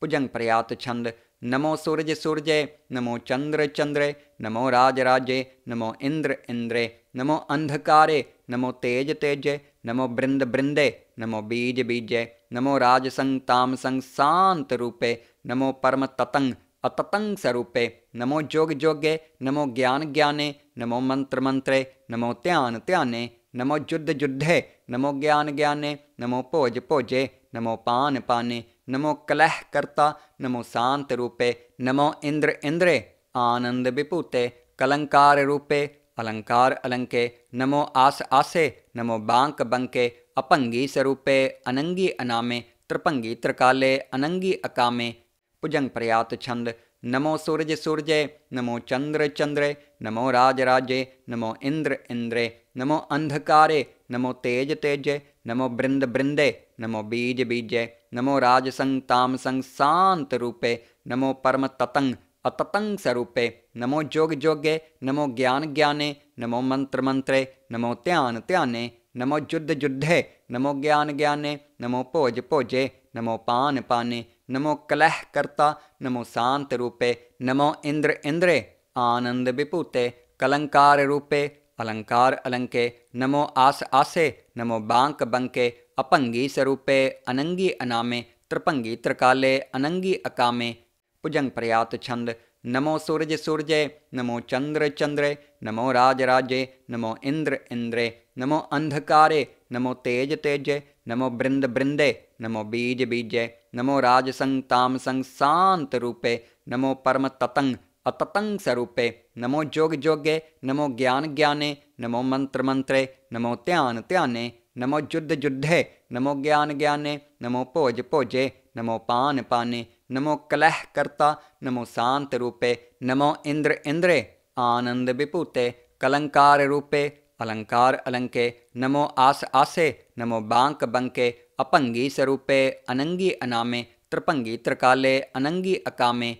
भुजंग प्रयात छंद। नमो सूरज सूरजे, नमो चंद्र चंद्रे, नमो राज राजे, नमो इंद्र इंद्रे, नमो अंधकारे, नमो तेज तेजे, नमो बृंद बृंदे, नमो बीज बीजे, नमो राज संग ताम संग शांत रूपे, नमो परम ततंग अततंग स्वरूपे, नमो जोग जोगे, नमो ज्ञान ज्ञाने, नमो मंत्र मंत्रे, नमो ध्यान ध्याने, नमो जुद्ध जुद्धे, नमो ज्ञान ज्ञाने, नमो भोज भोजे, नमो पान पाने, नमो कलह कर्ता, नमो शांत रूपे, नमो इंद्र इंद्रे, आनंद विपूते, कलंकार रूपे, अलंकार अलंके, नमो आस आसे, नमो बांक बंके, अपंगी स्वरूपे, अनंगी अनामे, त्रिपंगी त्रिकाले, अनंगी अकामे। भुजंग प्रयात छंद। नमो सूरज सूरजे, नमो चंद्र चंद्रे, नमो राज राजे, नमो इंद्र इंद्रे, नमो अंधकारे, नमो तेज तेजे, नमो बृंद बृंदे, नमो बीज बीजे, नमो राज संग ताम संग शांत रूपे, नमो परम ततंग अततंग स्वरूपे, नमो जोग जोगे, नमो ज्ञान ज्ञाने, नमो मंत्र मंत्रे, नमो ध्यान ध्याने, नमो जुद्ध जुद्धे, नमो ज्ञान ज्ञाने, नमो भोज भोजे, नमो पान पाने, नमो कलह कर्ता, नमो शांत रूपे, नमो इंद्र इंद्रे, आनंद विपूते, कलंकार रूपे, अलंकार अलंके, नमो आस आसे, नमो बांक बंके, अपंगी स्वरूपे, अनंगी अनामे, त्रिपंगी त्रिकाले, अनंगी अकामे। भुजंग प्रयात छंद। नमो सूरज सूरजे, नमो चंद्र चंद्रे, नमो राज राजे, नमो इंद्र इंद्रे, नमो अंधकारे, नमो तेज तेजे, नमो बृंद बृंदे, नमो बीज बीजे, नमो राज संग ताम संग शांत रूपे, नमो परम ततंग अततंग स्वरूपे, नमो जोग जोगे, नमो ज्ञान ज्ञाने, नमो मंत्र मंत्रे, नमो ध्यान ध्याने, नमो जुद्ध जुद्धे, नमो ज्ञान ज्ञाने, नमो भोज भोजे, नमो पान पाने, नमो कलह कर्ता, नमो शांत रूपे, नमो इंद्र इंद्रे, आनंद विपूते, कलंकार रूपे, अलंकार अलंके, नमो आस आसे, नमो बांक बंके, अपंगी स्वरूपे, अनंगी अनामे, त्रिपंगी त्रिकाले, अनंगी अकामे।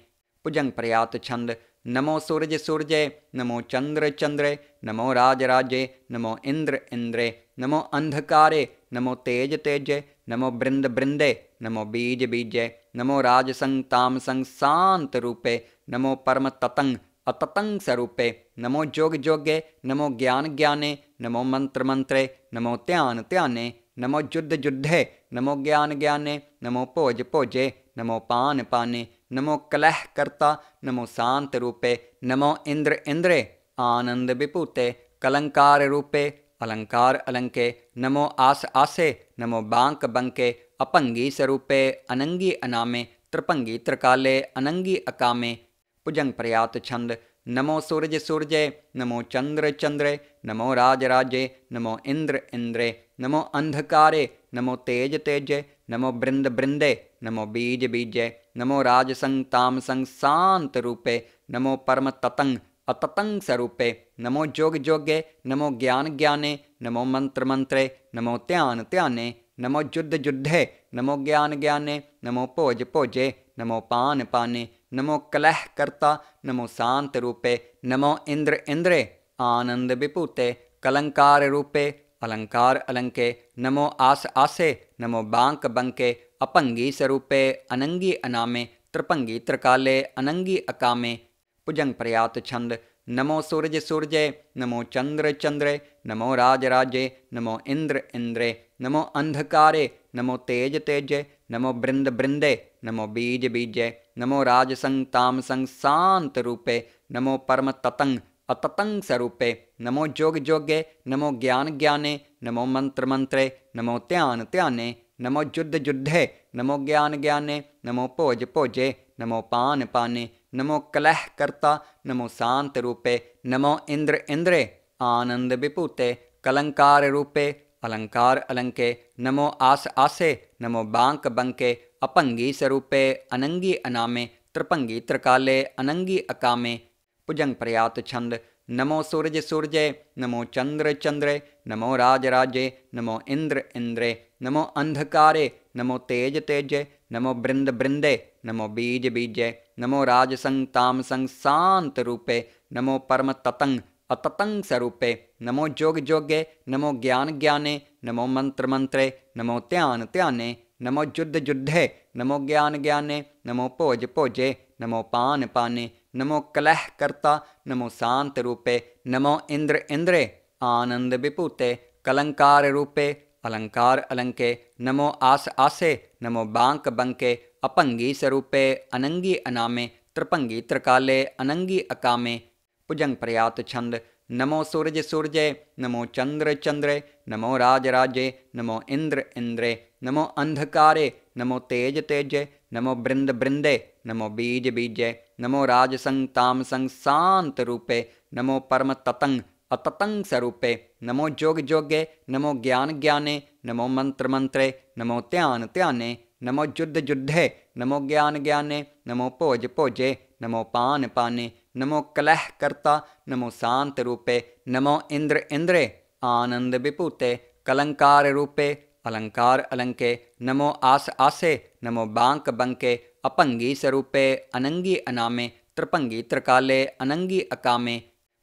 भुजंग प्रयात छंद। नमो सूरज सूर्य, नमो चंद्र चंद्र, नमो राज राज्य, नमो इंद्र इंद्र, नमो अंधकारे, नमो तेज तेज, नमो बृंद बृंदे, नमो बीज बीजे, नमो राज संग ताम संग शांत रूपे, नमो परम ततंग अततंग स्वरूपे, नमो जोग जोगे, नमो ज्ञान ज्ञाने, नमो मंत्र मंत्रे, नमो ध्यान ध्याने, नमो जुद्ध जुद्धे, नमो ज्ञान ज्ञाने, नमो भोज भोजे, नमो पान पाने, नमो कलह कर्ता, नमो शांत रूपे, नमो इंद्र इंद्रे आनंद विपूते, कलंकार रूपे अलंकार अलंके, नमो आस आसे, नमो बांक बंके, अपंगी स्वरूपे अनंगी अनामे, त्रिपंगी त्रिकाले, अनंगी अकामे। भुजंग पर्यात छंद। नमो सूरज सूर्य, नमो चंद्र चंद्र, नमो राज राजे, नमो इंद्र इंद्रे, नमो अंधकारे, नमो तेज तेजे, नमो बृंद बृंदे, नमो बीज बीजे, नमो राज संग ताम संग शांत रूपे, नमो परम ततंग अततंग स्वरूपे, नमो जोग जोगे, नमो ज्ञान ज्ञाने, नमो मंत्र मंत्रे, नमो ध्यान ध्याने, नमो जुद्ध जुद्धे, नमो ज्ञान ज्ञाने, नमो भोज भोजे, नमो पान पाने, नमो कलह कर्ता, नमो शांत रूपे, नमो इंद्र इंद्रे आनंद विपूते, कलंकार रूपे अलंकार अलंके, नमो आस आसे, नमो बांक बंके, अपंगी स्वरूपे अनंगी अनामे, त्रिपंगी त्रिकाले, अनंगी अकामे। भुजंग पर्यात छंद। नमो सूरज सूर्य, नमो चंद्र चंद्र, नमो राज राज्य, नमो इंद्र इंद्रे, नमो अंधकारे, नमो तेज तेजे, नमो बृंद बृंदे, नमो बीज बीजे, नमो राज संग ताम संग शांत रूपे, नमो परम ततंग अततंग स्वरूपे, नमो जोग जोगे, नमो ज्ञान ज्ञाने, नमो मंत्र मंत्रे, नमो ध्यान ध्याने, नमो जुद्ध जुद्धे, नमो ज्ञान ज्ञाने, नमो भोज भोजे, नमो पान पाने, नमो कलह कर्ता, नमो शांत रूपे, नमो इंद्र इंद्रे आनंद विपूते, कलंकार रूपे अलंकार अलंके, नमो आस आसे, नमो बांक बंके, अपंगी स्वरूपे अनंगी अनामे, त्रिपंगी त्रिकाले, अनंगी अकामे। भुजंग पर्यात छंद। नमो सूरज सूर्य, नमो चंद्र चंद्र, नमो राज राज्य, नमो इंद्र इंद्रे, नमो अंधकारे, नमो तेज तेजे, नमो बृंद बृंदे, नमो बीज बीजे, नमो राज संग ताम संग शांत रूपे, नमो परम ततंग अततंग स्वरूपे, नमो जोग जोगे, नमो ज्ञान ज्ञाने, नमो मंत्र मंत्रे, नमो ध्यान ध्याने, नमो जुद्ध जुद्धे, नमो ज्ञान ज्ञाने, नमो भोज भोजे, नमो पान पाने, नमो कलह कर्ता, नमो शांत रूपे, नमो इंद्र इंद्रे आनंद विपूते, कलंकार रूपे अलंकार अलंके, नमो आस आसे, नमो बांक बंके, अपंगी स्वरूपे अनंगी अनामे, त्रिपंगी त्रिकाले, अनंगी अकामे। भुजंग पर्यात छंद। नमो सूरज सूर्य, नमो चंद्र चंद्र, नमो राज राज्य, नमो इंद्र इंद्रे, नमो अंधकारे, नमो तेज तेजे, नमो बृंद बृंदे, नमो बीज बीजे, नमो राज संग ताम संग शांत रूपे, नमो परम ततंग अततंग स्वरूपे, नमो जोग जोगे, नमो ज्ञान ज्ञाने, नमो मंत्र मंत्रे, नमो ध्यान ध्याने, नमो जुद्ध जुद्धे, नमो ज्ञान ज्ञाने, नमो भोज भोजे, नमो पान पाने, नमो कलह कर्ता, नमो शांत रूपे, नमो इंद्र इंद्रे आनंद विपूते, कलंकार रूपे अलंकार अलंके, नमो आस आसे, नमो बांक बंके, अपंगी स्वरूपे अनंगी अनामे, त्रिपंगी त्रिकाले, अनंगी अकामे।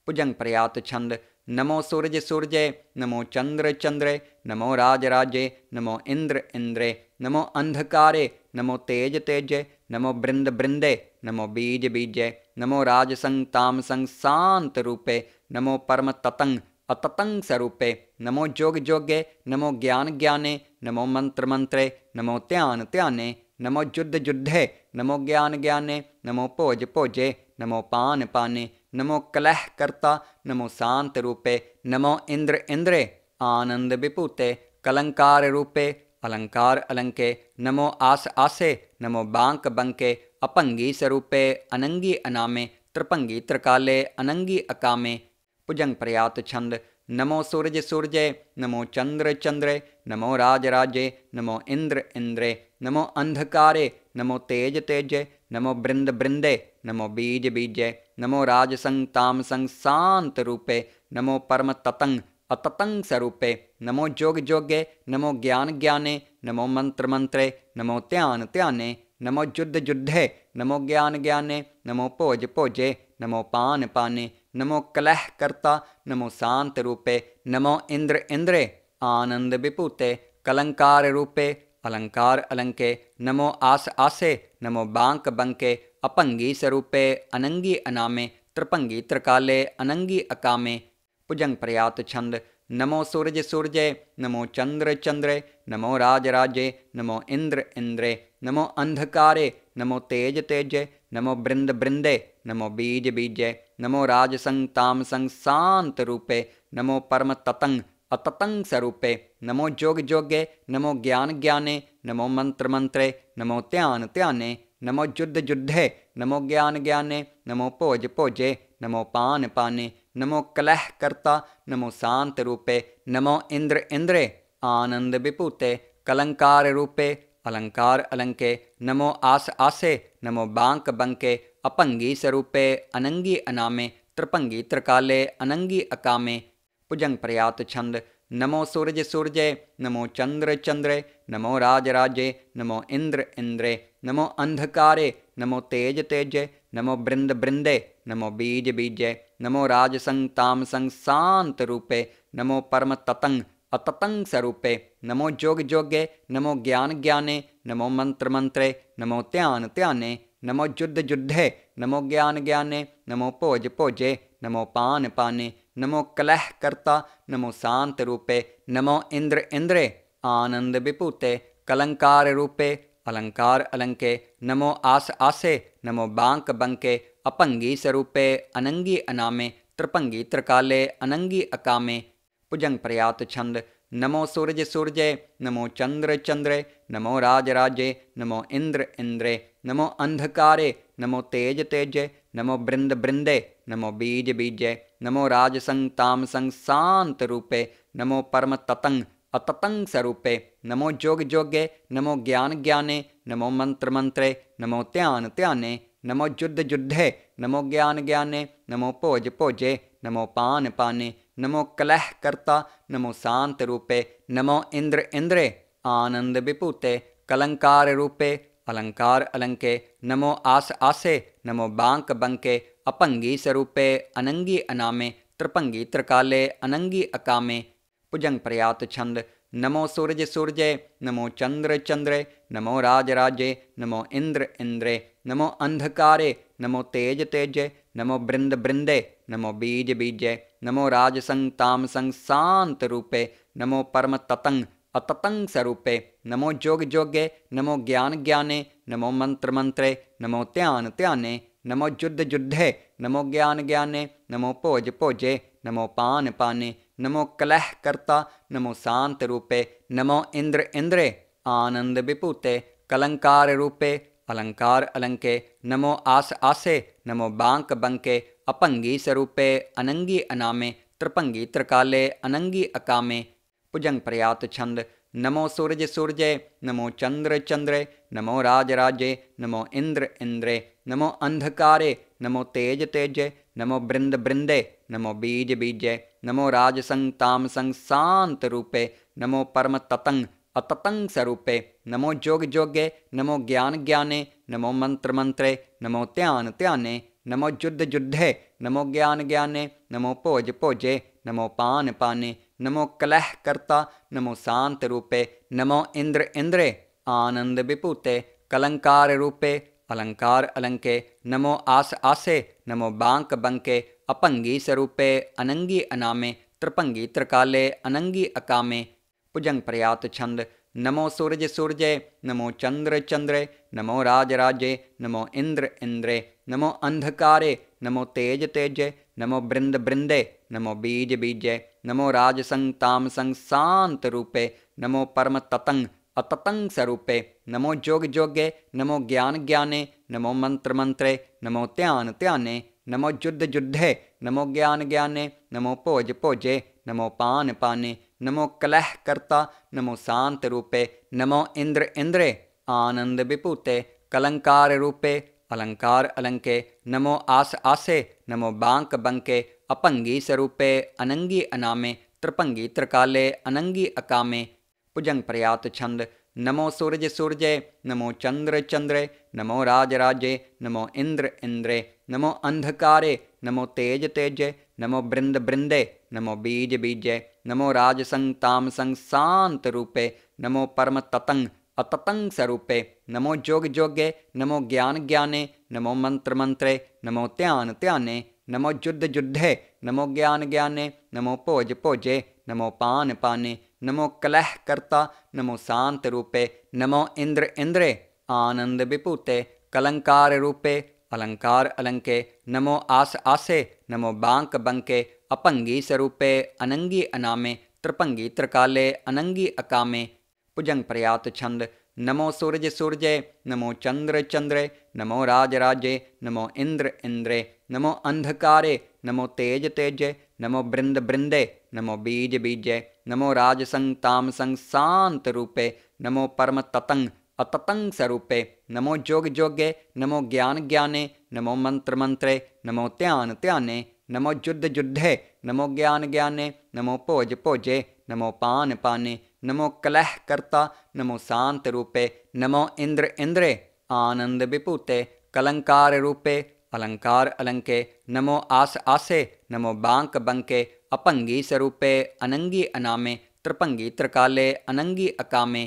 भुजंग पर्यात छंद। नमो सूरज सूर्य, नमो चंद्र चंद्र, नमो राज राज्य, नमो इंद्र इंद्रे, नमो अंधकारे, नमो तेज तेजे, नमो बृंद बृंदे, नमो बीज बीजे, नमो राज संग ताम संग शांत रूपे, नमो परम ततंग अततंग स्वरूपे, नमो जोग जोगे, नमो ज्ञान ज्ञाने, नमो मंत्र मंत्रे, नमो ध्यान ध्याने, नमो जुद्ध जुद्धे, नमो ज्ञान ज्ञाने, नमो भोज भोजे, नमो पान पाने, नमो कलह कर्ता, नमो शांत रूपे, नमो इंद्र इंद्रे आनंद विपूते, कलंकार रूपे अलंकार अलंके, नमो आस आसे, नमो बांक बंके, अपंगी स्वरूपे अनंगी अनामे, त्रिपंगी त्रिकाले, अनंगी अकामे। भुजंग पर्यात छंद। नमो सूरज सूर्य, नमो चंद्र चंद्र, नमो राज राजे, नमो इंद्र इंद्रे, नमो अंधकारे, नमो तेज तेजे, नमो बृंद बृंदे, नमो बीज बीजे, नमो राज संग ताम संग शांत रूपे, नमो परम ततंग अततंग स्वरूपे, नमो जोग जोगे, नमो ज्ञान ज्ञाने, नमो मंत्र मंत्रे, नमो ध्यान ध्याने, नमो जुद्ध जुद्धे, नमो ज्ञान ज्ञाने, नमो भोज भोजे, नमो पान पाने, नमो कलह करता, नमो शांत रूपे, नमो इंद्र इंद्रे, आनंद विपूते, कलंकार रूपे, अलंकार अलंके, नमो आस आसे, नमो बांक बंके, अपंगी स्वरूपे, अनंगी अनामे, त्रिपंगी त्रिकाले, अनंगी अकामे। भुजंग पर्यात छंद। नमो सूरज सूरजे, नमो चंद्र चंद्रे, नमो राज राजे, नमो इंद्र इंद्रे, नमो अंधकारे, नमो तेज तेजे, नमो बृंद बृंदे, नमो बीज बीजे, नमो राज संग ताम संग शांत रूपे, नमो परम ततंग अततंग स्वरूपे, नमो जोग जोगे, नमो ज्ञान ज्ञाने, नमो मंत्र मंत्रे, नमो ध्यान ध्याने, नमो जुद्ध जुद्धे, नमो ज्ञान ज्ञाने, नमो भोज भोजे, नमो पान पाने, नमो कलह कर्ता, नमो शांत रूपे, नमो इंद्र इंद्रे, आनंद विपूते, कलंकार रूपे, अलंकार अलंके, नमो आस आसे, नमो बांक बंके, अपंगी स्वरूपे, अनंगी अनामे, त्रिपंगी त्रिकाले, अनंगी अकामे। भुजंग पर्यात छंद। नमो सूरज सूरजे, नमो चंद्र चंद्रे, नमो राज राजे, नमो इंद्र इंद्रे, नमो अंधकारे, नमो तेज तेजे, नमो बृंद बृंदे, नमो बीज बीजे, नमो राज संग ताम संग शांत रूपे, नमो परम ततंग अततंग स्वरूपे, नमो जोग जोगे, नमो ज्ञान ज्ञाने, नमो मंत्र मंत्रे, नमो ध्यान ध्याने, नमो जुद्ध जुद्धे, नमो ज्ञान ज्ञाने, नमो भोज भोजे, नमो पान पाने, नमो कलह कर्ता, नमो शांत रूपे, नमो इंद्र इंद्रे, आनंद विपूते, कलंकार रूपे, अलंकार अलंके, नमो आस आसे, नमो बांक बंके, अपंगी स्वरूपे, अनंगी अनामे, त्रिपंगी त्रिकाले, अनंगी अकामे। भुजंग पर्यात छंद। नमो सूरज सूरजे, नमो चंद्र चंद्रे, नमो राज राजे, नमो इंद्र इंद्रे, नमो अंधकारे, नमो तेज तेजे, नमो बृंद बृंदे, नमो बीज बीजे, नमो राज संग ताम संग शांत रूपे, नमो परम ततंग अततंग स्वरूपे, नमो जोग जोगे, नमो ज्ञान ज्ञाने, नमो मंत्र मंत्रे, नमो ध्यान ध्याने, नमो जुद्ध जुद्धे, नमो ज्ञान ज्ञाने, नमो भोज भोजे, नमो पान पाने, नमो कलह कर्ता, नमो शांत रूपे, नमो इंद्र इंद्रे, आनंद विपूते, कलंकार रूपे, अलंकार अलंके, नमो आस आसे, नमो बांक बंके, अपंगी स्वरूपे, अनंगी अनामे, त्रिपंगी त्रिकाले, अनंगी अकामे। भुजंग पर्यात छंद। नमो सूरज सूरजे, नमो चंद्र चंद्रे, नमो राज राजे, नमो इंद्र इंद्रे, नमो अंधकारे, नमो तेज तेजे, नमो बृंद बृंदे, नमो बीज बीजे, नमो राज संग ताम संग शांत रूपे, नमो परम ततंग अततंग स्वरूपे, नमो जोग जोगे, नमो ज्ञान ज्ञाने, नमो मंत्र मंत्रे, नमो ध्यान ध्याने, नमो जुद्ध जुद्धे, नमो ज्ञान ज्ञाने, नमो भोज भोजे, नमो पान पाने, नमो कलह कर्ता, नमो शांत रूपे, नमो इंद्र इंद्रे, आनंद विपूते, कलंकार रूपे, अलंकार अलंके, नमो आस आसे, नमो बांक बंके, अपंगी स्वरूपे, अनंगी अनामे, त्रिपंगी त्रिकाले, अनंगी अकामे। भुजंग पर्यात छंद। नमो सूरज सूरजे, नमो चंद्र चंद्रे, नमो राज राजे, नमो इंद्र इंद्रे, नमो अंधकारे, नमो तेज तेजे, नमो बृंद बृंदे, नमो बीज बीजे, नमो राज संग ताम संग शांत रूपे, नमो परम ततंग अततंग स्वरूपे, नमो जोग जोगे, नमो ज्ञान ज्ञाने, नमो मंत्र मंत्रे, नमो ध्यान ध्याने, नमो जुद्ध जुद्धे, नमो ज्ञान ज्ञाने, नमो भोज भोजे, नमो पान पाने, नमो कलह कर्ता, नमो शांत रूपे, नमो इंद्र इंद्रे, आनंद विपूते, कलंकार रूपे, अलंकार अलंके, नमो आस आसे, नमो बांक बंके, अपंगी स्वरूपे, अनंगी अनामे, त्रिपंगी त्रिकाले, अनंगी अकामे। भुजंग पर्यात छंद। नमो सूरज सूरजे, नमो चंद्र चंद्रे, नमो राज राजे, नमो इंद्र इंद्रे, नमो अंधकारे, नमो तेज तेजे, नमो बृंद बृंदे, नमो बीज बीजे, नमो राज संग ताम संग शांत रूपे, नमो परम ततंग अततंग स्वरूपे, नमो जोग जोगे, नमो ज्ञान ज्ञाने, नमो मंत्र मंत्रे, नमो ध्यान ध्याने, नमो जुद्ध जुद्धे, नमो ज्ञान ज्ञाने, नमो भोज भोजे, नमो पान पाने, नमो कलह कर्ता, नमो शांत रूपे, नमो इंद्र इंद्रे, आनंद विपूते, कलंकार रूपे, अलंकार अलंके, नमो आस आसे, नमो बांक बंके, अपंगी स्वरूपे, अनंगी अनामे, त्रिपंगी त्रिकाले, अनंगी अकामे। भुजंग पर्यात छंद। नमो सूर्य सूर्य, नमो चंद्र चंद्र, नमो राज राजे, नमो इंद्र इंद्रे, नमो अंधकारे, नमो तेज तेजे, नमो बृंद बृंदे, नमो बीज बीजे, नमो राज संग ताम संग शांत रूपे, नमो परम ततंग अततंग स्वरूपे, नमो जोग जोगे, नमो ज्ञान ज्ञाने, नमो मंत्र मंत्रे, नमो त्यान त्याने, नमो जुद्ध जुद्धे, नमो ज्ञान ज्ञाने, नमो भोज भोजे, नमो पान पाने, नमो कलह कर्ता, नमो शांत रूपे, नमो इंद्र इंद्रे, आनंद विपूते, कलंकार रूपे, अलंकार अलंके, नमो आस आसे, नमो बांक बंके, अपंगी स्वरूपे, अनंगी अनामे, त्रिपंगी त्रिकाले, अनंगी अकामे। भुजंग पर्यात छंद। नमो सूर्य सूर्य, नमो चंद्र चंद्रे, नमो राज राजे, नमो इंद्र इंद्रे, नमो अंधकारे, नमो तेज तेजे, नमो बृंद बृंदे, नमो बीज बीजे, नमो राज संग ताम संग शांत रूपे, नमो परम ततंग अततंग स्वरूपे, नमो जोग जोगे, नमो ज्ञान ज्ञाने, नमो मंत्र मंत्रे, नमो ध्यान ध्याने, नमो जुद्ध जुद्धे, नमो ज्ञान ज्ञाने, नमो भोज भोजे, नमो पान पाने, नमो कलह कर्ता, नमो शांत रूपे, नमो इंद्र इंद्रे, आनंद विपूते, कलंकार रूपे, अलंकार अलंके, नमो आस आसे, नमो बांक बंके, अपंगी स्वरूपे, अनंगी अनामे, त्रिपंगी त्रिकाले, अनंगी अकामे।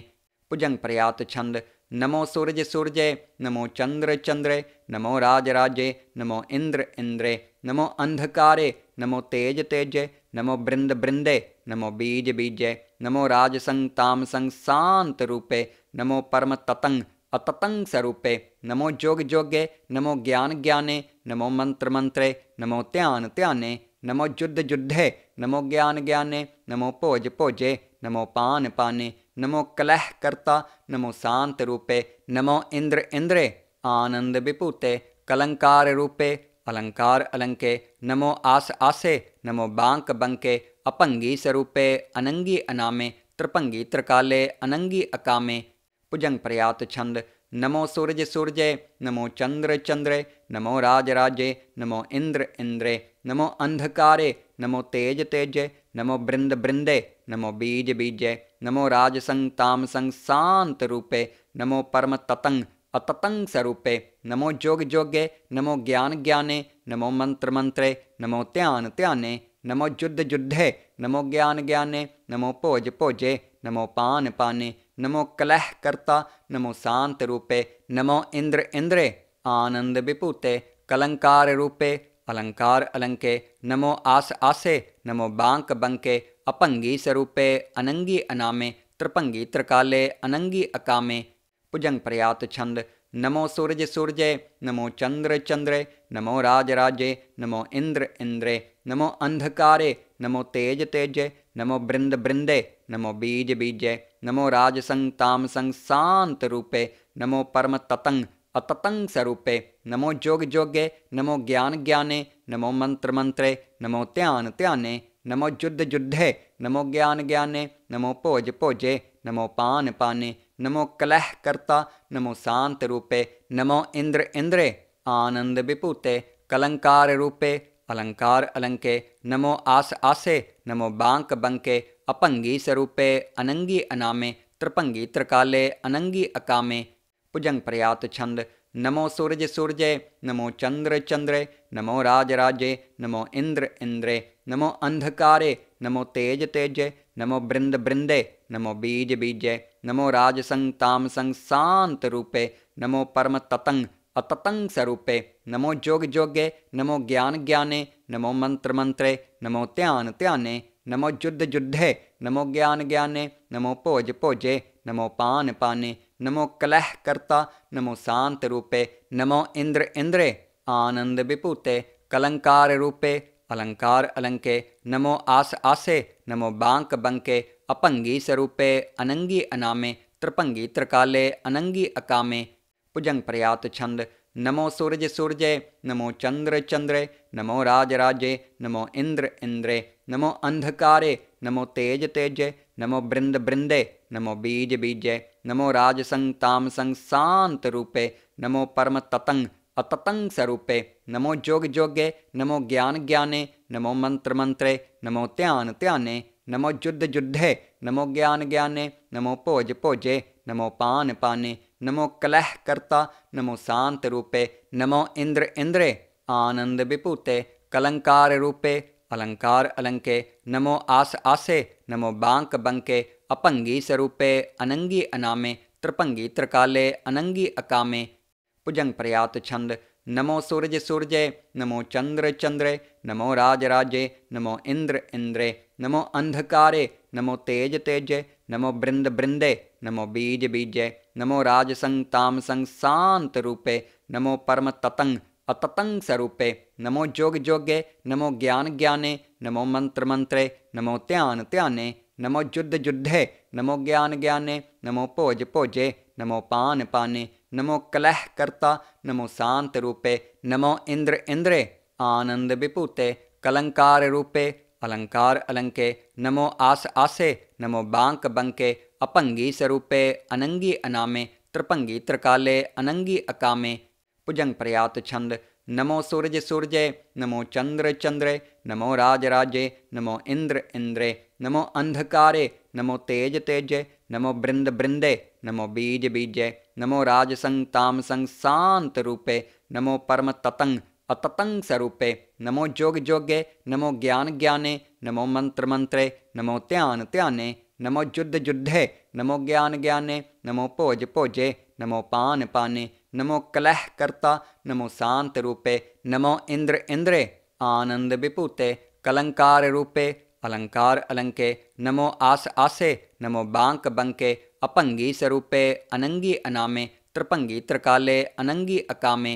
भुजंग पर्यात छंद। नमो सूर्य सूर्य, नमो चंद्र चंद्रे, नमो राज राजे, नमो इंद्र इंद्रे, नमो अंधकारे, नमो तेज तेजे, नमो बृंद बृंदे, नमो बीज बीजे, नमो राज संग ताम संग शांत रूपे, नमो परम ततंग अततंग स्वरूपे, नमो जोग जोगे, नमो ज्ञान ज्ञाने, नमो मंत्र मंत्रे, नमो ध्यान ध्याने, नमो जुद्ध जुद्धे, नमो ज्ञान ज्ञाने, नमो भोज भोजे, नमो पान पाने, नमो कलह कर्ता, नमो शांत रूपे, नमो इंद्र इंद्रे, आनंद विपूते, कलंकार रूपे, अलंकार अलंके, नमो आस आसे, नमो बांक बंके, अपंगी स्वरूपे, अनंगी अनामे, त्रिपंगी त्रिकाले, अनंगी अकामे। भुजंग पर्यात छंद। नमो सूर्य सूर्य, नमो चंद्र चंद्रे, नमो राज राजे, नमो इंद्र इंद्रे, नमो अंधकारे, नमो तेज तेजे, नमो बृंद बृंदे, नमो बीज बीजे, नमो राज संग ताम संग शांत रूपे, नमो परम ततंग अततंग स्वरूपे, नमो जोग जोगे, नमो ज्ञान ज्ञाने, नमो मंत्र मंत्रे, नमो ध्यान ध्याने, नमो जुद्ध जुद्धे, नमो ज्ञान ज्ञाने, नमो भोज भोजे, नमो पान पाने, नमो कलह कर्ता, नमो शांत रूपे, नमो इंद्र इंद्रे, आनंद विपूते, कलंकार रूपे, अलंकार अलंके, नमो आस आसे, नमो बांक बंके, अपंगी स्वरूपे, अनंगी अनामे, त्रिपंगी त्रिकाले, अनंगी अकामे। भुजंग पर्यात छंद। नमो सूर्य सूर्य, नमो चंद्र चंद्रे, नमो राज राजे, नमो इंद्र इंद्रे, नमो अंधकारे, नमो तेज तेजे, नमो बृंद बृंदे, नमो बीज बीजे, नमो राज संग ताम संग शांत रूपे, नमो परम ततंग अततंग स्वरूपे, नमो जोग जोगे, नमो ज्ञान ज्ञाने, नमो मंत्र मंत्रे, नमो ध्यान ध्याने, नमो जुद्ध जुद्धे, नमो ज्ञान ज्ञाने, नमो भोज भोजे, नमो पान पाने, नमो कलह कर्ता, नमो शांत रूपे, नमो इंद्र इंद्रे, आनंद विपूते, कलंकार रूपे, अलंकार अलंके, नमो आस आसे, नमो बांक बंके, अपंगी स्वरूपे, अनंगी अनामे, त्रिपंगी त्रिकाले, अनंगी अकामे। भुजंग पर्यात छंद। नमो सूर्य सूर्य, नमो चंद्र चंद्रे, नमो राज राजे, नमो इंद्र इंद्रे, नमो अंधकारे, नमो तेज तेजे, नमो बृंद बृंदे, नमो बीज बीजे, नमो राज संग ताम संग शांत रूपे, नमो परम ततंग अततंग स्वरूपे, नमो जोग जोगे, नमो ज्ञान ज्ञाने, नमो मंत्र मंत्रे, नमो ध्यान ध्याने, नमो जुद्ध जुद्धे, नमो ज्ञान ज्ञाने, नमो भोज भोजे, नमो पान पाने, नमो कलह कर्ता, नमो शांत रूपे, नमो इंद्र इंद्रे, आनंद विपूते, कलंकार रूपे, अलंकार अलंके, नमो आस आसे, नमो बांक बंके, अपंगी स्वरूपे, अनंगी अनामे, त्रिपंगी त्रिकाले, अनंगी अकामे। भुजंग पर्यात छंद। नमो सूर्य सूर्य, नमो चंद्र चंद्रे, नमो राज राजे, नमो इंद्र इंद्रे, नमो अंधकारे, नमो तेज तेजे, नमो बृंद बृंदे, नमो बीज बीजे, नमो राज संग ताम संग शांत रूपे, नमो परम ततंग अततंग स्वरूपे, नमो जोग जोगे, नमो ज्ञान ज्ञाने, नमो मंत्र मंत्रे, नमो ध्यान ध्याने, नमो जुद्ध जुद्धे, नमो ज्ञान ज्ञाने, नमो भोज भोजे, नमो पान पाने, नमो कलह कर्ता, नमो शांत रूपे, नमो इंद्र इंद्रे, आनंद विभूते, कलंकार रूपे, अलंकार अलंके, नमो आस आसे, नमो बांक बंके, अपंगी स्वरूपे, अनंगी अनामे, त्रिपंगी त्रिकाले, अनंगी अकामे। भुजंग प्रयात छंद। नमो सूरज सूरजे, नमो चंद्र चंद्रे, नमो राज राजे, नमो इंद्र इंद्रे, नमो अंधकारे, नमो तेज तेजे, नमो बृंद बृंदे, नमो बीज बीजे, नमो राज संग ताम संग शांत रूपे, नमो परम ततंग अततंग स्वरूपे, नमो जोग जोगे, नमो ज्ञान ज्ञाने, नमो मंत्र मंत्रे, नमो ध्यान ध्याने, नमो जुद्ध जुद्धे, नमो ज्ञान ज्ञाने, नमो भोज भोजे, नमो पान पाने, नमो कलह कर्ता, नमो शांत रूपे, नमो इंद्र इंद्रे, आनंद विभूते, कलंकार रूपे, अलंकार अलंके, नमो आस आसे, नमो बांक बंके, अपंगी स्वरूपे, अनंगी अनामे, त्रिपंगी त्रिकाले, अनंगी अकामे। भुजंग प्रयात छंद। नमो सूरज सूरजे, नमो चंद्र चंद्रे, नमो राज राजे, नमो इंद्र इंद्रे, नमो अंधकारे, नमो तेज तेजे, नमो बृंद बृंदे, नमो बीज बीजे, नमो राज संग ताम संग शांत रूपे, नमो परम ततंग अततंग स्वरूपे, नमो जोग जोगे, नमो ज्ञान ज्ञाने, नमो मंत्र मंत्रे, नमो ध्यान ध्याने, नमो जुद्ध जुद्धे, नमो ज्ञान ज्ञाने, नमो भोज भोजे, नमो पान पाने, नमो कलह कर्ता, नमो शांत रूपे, नमो इंद्र इंद्रे, आनंद विभूते, कलंकार रूपे, अलंकार अलंके, नमो आस आसे, नमो बांक बंके, अपंगी स्वरूपे, अनंगी अनामे, त्रिपंगी त्रिकाले, अनंगी अकामे।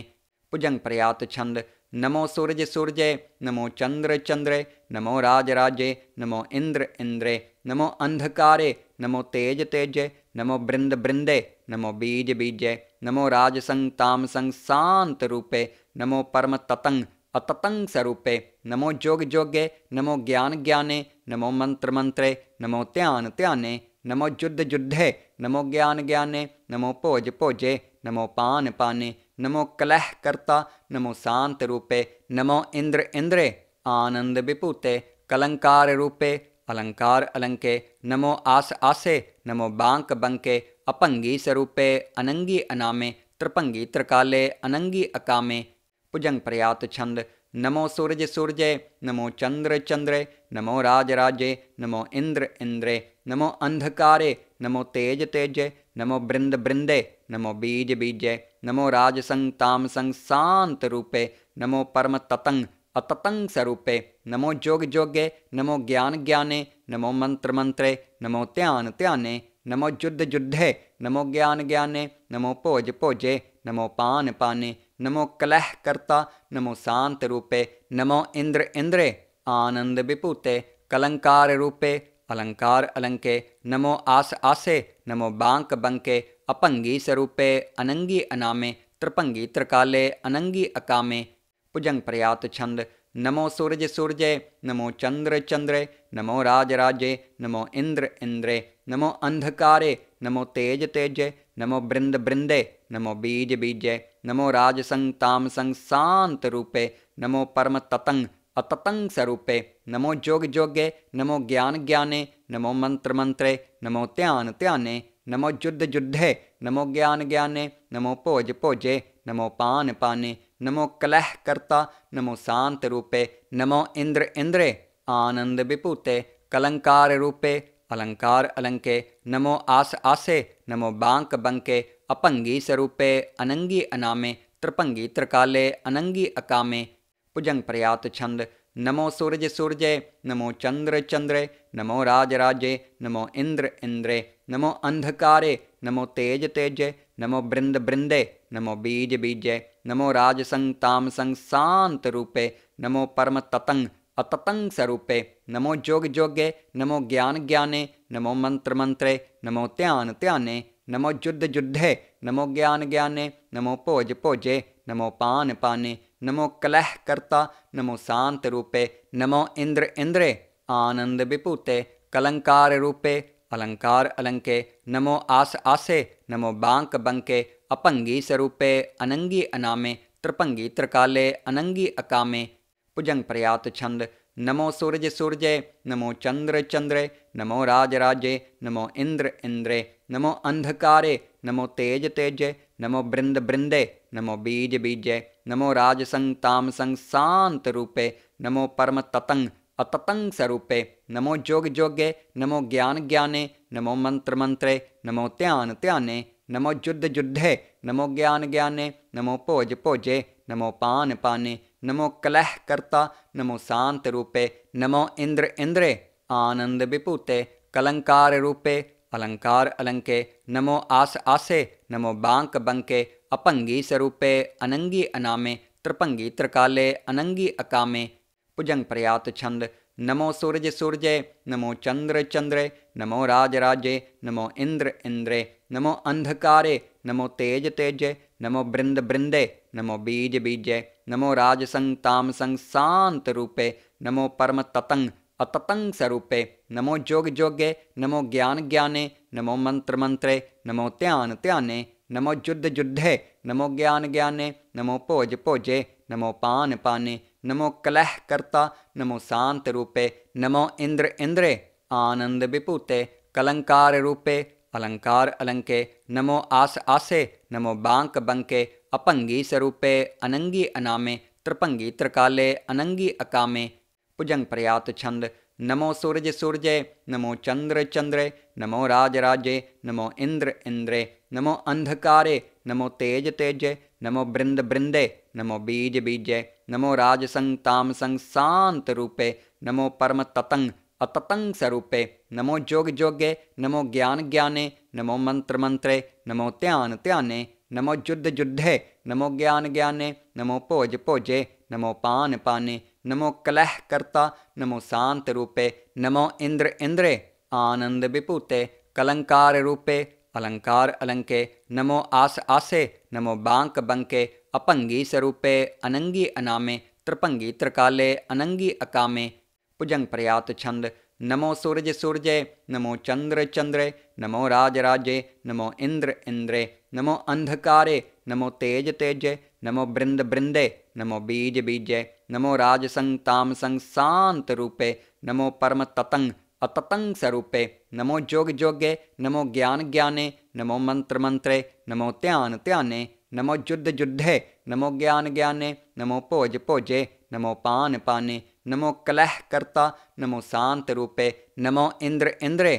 भुजंग प्रयात छंद। नमो सूरज सूरजे, नमो चंद्र चंद्रे, नमो राज राजे, नमो इंद्र इंद्रे, नमो अंधकारे, नमो तेज तेजे, नमो बृंद बृंदे, नमो बीज बीजे, नमो राज संग ताम संग शांत रूपे, नमो परम ततंग अततंग स्वरूपे, नमो जोग जोगे, नमो ज्ञान ज्ञाने, नमो मंत्र मंत्रे, नमो ध्यान ध्याने, नमो जुद्ध जुद्धे, नमो ज्ञान ज्ञाने, नमो भोज भोजे, नमो पान पाने, नमो कलह कर्ता, नमो शांत रूपे, नमो इंद्र इंद्रे, आनंद विभूते, कलंकार रूपे, अलंकार अलंके, नमो आस आसे, नमो बांक बंके, अपंगी स्वरूपे, अनंगी अनामे, त्रिपंगी त्रिकाले, अनंगी अकामे। भुजंग प्रयात छंद। नमो सूरज सूरजे, नमो चंद्र चंद्रे, नमो राज राजे, नमो इंद्र इंद्रे, नमो अंधकारे, नमो तेज तेजे, नमो बृंद बृंदे, नमो बीज बीजे, नमो राज संग ताम संग शांत रूपे, नमो परम ततंग अततंग स्वरूपे, नमो जोग जोगे, नमो ज्ञान ज्ञाने, नमो मंत्र मंत्रे, नमो ध्यान ध्याने, नमो जुद्ध जुद्धे, नमो ज्ञान ज्ञाने, नमो भोज भोजे, नमो पान पाने, नमो कलह कर्ता, नमो शांत रूपे, नमो इंद्र इंद्रे, आनंद विभूते, कलंकार रूपे, अलंकार अलंके, नमो आस आसे, नमो बांक बंके, अपंगी स्वरूपे, अनंगी अनामे, त्रिपंगी त्रिकाले, अनंगी अकामे। भुजंग प्रयात छंद। नमो सूरज सूरजे, नमो चंद्र चंद्रे, नमो राज राजे, नमो इंद्र इंद्रे, नमो अंधकारे, नमो तेज तेजे, नमो बृंद बृंदे, नमो बीज बीजे, नमो राज संग ताम संग शांत रूपे, नमो परम ततंग अततंग स्वरूपे, नमो जोग जोगे, नमो ज्ञान ज्ञाने, नमो मंत्र मंत्रे, नमो ध्यान ध्याने, नमो जुद्ध जुद्धे, नमो ज्ञान ज्ञाने, नमो भोज भोजे, नमो पान पाने, नमो कलह कर्ता, नमो शांत रूपे, नमो इंद्र इंद्रे, आनंद विभूते, कलंकार रूपे, अलंकार अलंके, नमो आस आसे, नमो बांक बंके, अपंगी स्वरूपे, अनंगी अनामे, त्रिपंगी त्रिकाले, अनंगी अकामे। भुजंग प्रयात छंद। नमो सूरज सूरजे, नमो चंद्र चंद्रे, नमो राज राजे, नमो इंद्र इंद्रे, नमो अंधकारे, नमो तेज तेजे, नमो बृंद बृंदे, नमो बीज बीजे, नमो राज संग ताम संग शांत रूपे, नमो परम ततंग अततंग स्वरूपे, नमो जोग जोगे, नमो ज्ञान ज्ञाने, नमो मंत्र मंत्रे, नमो ध्यान ध्याने, नमो जुद्ध जुद्धे, नमो ज्ञान ज्ञाने, नमो भोज भोजे, नमो पान पाने, नमो कलह कर्ता, नमो शांत रूपे, नमो इंद्र इंद्रे, आनंद विभूते, कलंकार रूपे, अलंकार अलंके, नमो आस आसे, नमो बांक बंके, अपंगी स्वरूपे, अनंगी अनामे, त्रिपंगी त्रिकाले, अनंगी अकामे। भुजंग प्रयात छंद। नमो सूर्य सूर्य, नमो चंद्र चंद्र, नमो राज राज्य, नमो इंद्र इंद्र, नमो अंधकारे, नमो तेज तेज, नमो बृंद बृंदे, नमो बीज बीजे, नमो राज संग ताम संग शांत रूपे, नमो परम ततंग अततंग स्वरूपे, नमो जोग जोगे, नमो ज्ञान ज्ञाने, नमो मंत्र मंत्रे, नमो ध्यान ध्याने, नमो जुद्ध जुद्धे, नमो ज्ञान ज्ञाने, नमो भोज भोजे, नमो पान पाने, नमो कलह कर्ता, नमो शांत रूपे, नमो इंद्र इंद्रे आनंद विपूते, कलंकार रूपे अलंकार अलंके, नमो आस आसे, नमो बांक बंके, अपंगी स्वरूपे, अनंगी अनामे, त्रिपंगी त्रिकाले, अनंगी अकामे। भुजंग पर्यात छंद। नमो सूर्य सूर्य, नमो चंद्र चंद्र, नमो राज राजे, नमो इंद्र इंद्रे, नमो अंधकारे, नमो तेज तेजे, नमो बृंद बृंदे, नमो बीज बीजे, नमो राज संग ताम संग शांत रूपे, नमो परम ततंग अततंग स्वरूपे, नमो जोग जोगे, नमो ज्ञान ज्ञाने, नमो मंत्र मंत्रे, नमो ध्यान ध्याने, नमो जुद्ध जुद्धे, नमो ज्ञान ज्ञाने, नमो भोज भोजे, नमो पान पाने, नमो कलह कर्ता, नमो शांत रूपे, नमो इंद्र इंद्रे आनंद विपूते, कलंकार रूपे अलंकार अलंके, नमो आस आसे, नमो बांक बंके, अपंगी स्वरूपे, अनंगी अनामे, त्रिपंगी त्रिकाले, अनंगी अकामे। भुजंग पर्यात छंद। नमो सूर्य सूर्य, नमो चंद्र चंद्र, नमो राज राजे, नमो इंद्र इंद्रे, नमो अंधकारे, नमो तेज तेजे, नमो बृंद बृंदे, नमो बीज बीजे, नमो राज संग ताम संग शांत रूपे, नमो परम ततंग अततंग स्वरूपे, नमो जोग जोगे, नमो ज्ञान ज्ञाने, नमो मंत्र मंत्रे, नमो ध्यान ध्याने, नमो जुद्ध जुद्धे, नमो ज्ञान ज्ञाने, नमो भोज भोजे, नमो पान पाने, नमो कलह कर्ता, नमो शांत रूपे, नमो इंद्र इंद्रे आनंद विपूते, कलंकार रूपे अलंकार अलंके, नमो आस आसे, नमो बांक बंके, अपंगी स्वरूपे, अनंगी अनामे, त्रिपंगी त्रिकाले, अनंगी अकामे। भुजंग पर्यात छंद। नमो सूर्य सूर्य, नमो चंद्र चंद्र, नमो राज राजे, नमो इंद्र इंद्रे, नमो अंधकारे, नमो तेज तेजे, नमो बृंद बृंदे, नमो बीज बीजे, नमो राज संग ताम संग शांत रूपे, नमो परम ततंग अततंग स्वरूपे, नमो जोग जोगे, नमो ज्ञान ज्ञाने, नमो मंत्र मंत्रे, नमो ध्यान ध्याने, नमो जुद्ध जुद्धे, नमो ज्ञान ज्ञाने, नमो भोज भोजे, नमो पान पाने, नमो कलह कर्ता, नमो शांत रूपे, नमो इंद्र इंद्रे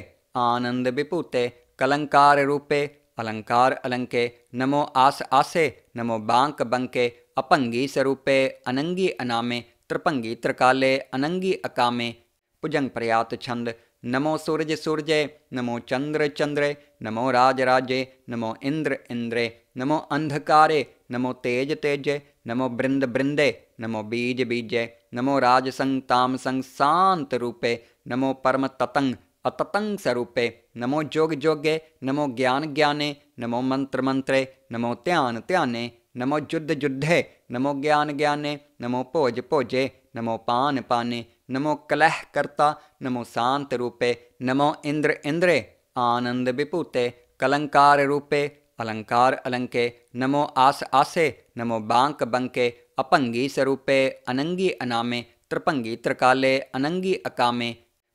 आनंद विपूते, कलंकार रूपे अलंकार अलंके, नमो आस आसे, नमो बांक बंके, अपंगी स्वरूपे, अनंगी अनामे, त्रिपंगी त्रिकाले, अनंगी अकामे। भुजंग पर्यात छंद। नमो सूर्य सूर्य, नमो चंद्र चंद्र, नमो राज राजे, नमो इंद्र इंद्रे, नमो अंधकारे, नमो तेज तेजे, नमो बृंद बृंदे, नमो बीज बीजे, नमो राज संग ताम संग शांत रूपे, नमो परम ततंग अततंग स्वरूपे, नमो जोग जोगे, नमो ज्ञान ज्ञाने, नमो मंत्र मंत्रे, नमो ध्यान ध्याने, नमो जुद्ध जुद्धे, नमो ज्ञान ज्ञाने, नमो भोज भोजे, नमो पान पाने, नमो कलह कर्ता, नमो शांत रूपे, नमो इंद्र इंद्रे आनंद विपूते, कलंकार रूपे अलंकार अलंके, नमो आस आसे, नमो बांक बंके, अपंगी स्वरूपे, अनंगी अनामे, त्रिपंगी त्रिकाले, अनंगी अकामे।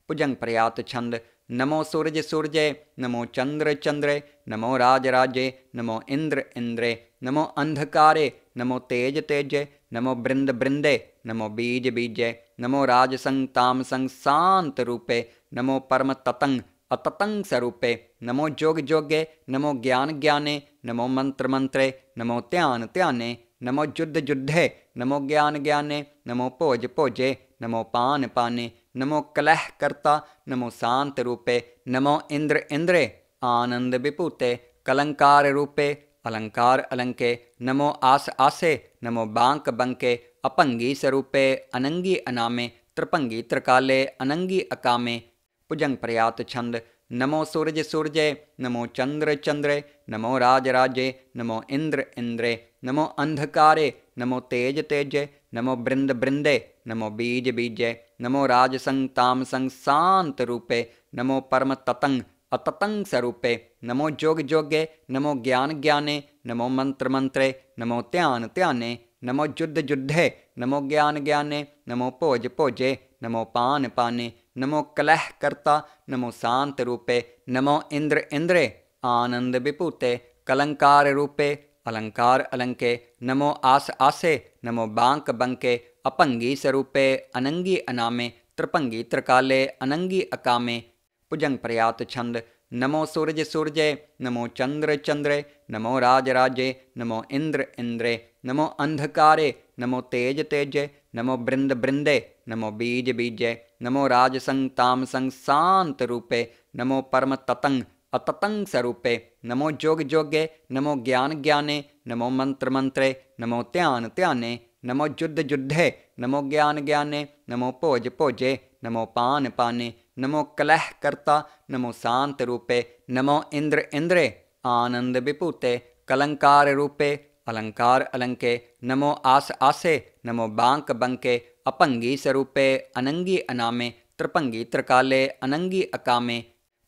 भुजंग पर्यात छंद। नमो सूर्य सूर्य, नमो चंद्र चंद्र, नमो राज राजे, नमो इंद्र इंद्रे, नमो अंधकारे, नमो तेज तेजे, नमो बृंद बृंदे, नमो बीज बीजे, नमो राज संग ताम संग शांत रूपे, नमो परम ततंग अततंग स्वरूपे, नमो जोग जोगे, नमो ज्ञान ज्ञाने, नमो मंत्र मंत्रे, नमो ध्यान ध्याने, नमो जुद्ध जुद्धे, नमो ज्ञान ज्ञाने, नमो भोज भोजे, नमो पान पाने, नमो कलह कर्ता, नमो शांत रूपे, नमो इंद्र इंद्रे आनंद विपूते, कलंकार रूपे अलंकार अलंके, नमो आस आसे, नमो बांक बंके, अपंगी स्वरूपे, अनंगी अनामे, त्रिपंगी त्रिकाले, अनंगी अकामे। भुजंग पर्यात छंद। नमो सूर्य सूर्य, नमो चंद्र चंद्र, नमो राज राजे, नमो इंद्र इंद्रे, नमो अंधकारे, नमो तेज तेजे, नमो बृंद बृंदे, नमो बीज बीजे, नमो राज संग ताम संग शांत रूपे, नमो परम ततंग अततंग स्वरूपे, नमो जोग जोगे, नमो ज्ञान ज्ञाने, नमो मंत्र मंत्रे, नमो ध्यान ध्याने, नमो जुद्ध जुद्धे, नमो ज्ञान ज्ञाने, नमो भोज भोजे, नमो पान पाने, नमो कलह कर्ता, नमो शांत रूपे, नमो इंद्र इंद्रे, आनंद विपूते, कलंकार रूपे, अलंकार अलंके, नमो आस आसे, नमो बांक बंके, अपंगी स्वरूपे, अनंगी अनामे, त्रिपंगी त्रिकाले, अनंगी अकामे। भुजंग पर्यात छंद। नमो सूरज सूरजे, नमो चंद्र चंद्रे, नमो राज राजे, नमो इंद्र इंद्रे, नमो अंधकारे, नमो तेज तेजे, नमो बृंद बृंदे, नमो बीज बीजे, नमो राज संग ताम संग शांत रूपे, नमो परम ततंग अततंग स्वरूपे, नमो जोग जोगे, नमो ज्ञान ज्ञाने, नमो मंत्र मंत्रे, नमो ध्यान ध्याने, नमो युद्ध युद्धे, नमो ज्ञान ज्ञाने, नमो भोज भोजे, नमो पान पाने, नमो कलह कर्ता, नमो शांत रूपे, नमो इंद्र इंद्रे, आनंद विपूते, कलंकार रूपे, अलंकार अलंके, नमो आस आसे, नमो बांक बंके, अपंगी स्वरूपे, अनंगी अनामे, त्रिपंगी त्रिकाले, अनंगी अकामे।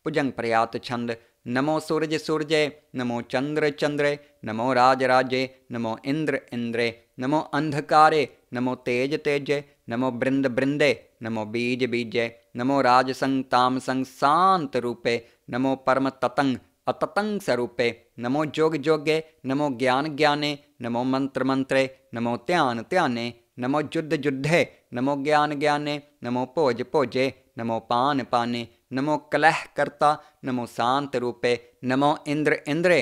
भुजंग पर्यात छंद। नमो सूरज सूरजे, नमो चंद्र चंद्रे, नमो राज राजे, नमो इंद्र इंद्रे, नमो अंधकारे, नमो तेज तेजे, नमो बृंद बृंदे, नमो बीज बीजे, नमो राज संग ताम संग शांत रूपे, नमो परम ततंग अततंग स्वरूपे, नमो जोग जोगे, नमो ज्ञान ज्ञाने, नमो मंत्र मंत्रे, नमो ध्यान ध्याने, नमो युद्ध युद्धे, नमो ज्ञान ज्ञाने, नमो भोज भोजे, नमो पान पाने, नमो कलह कर्ता, नमो शांत रूपे, नमो इंद्र इंद्रे,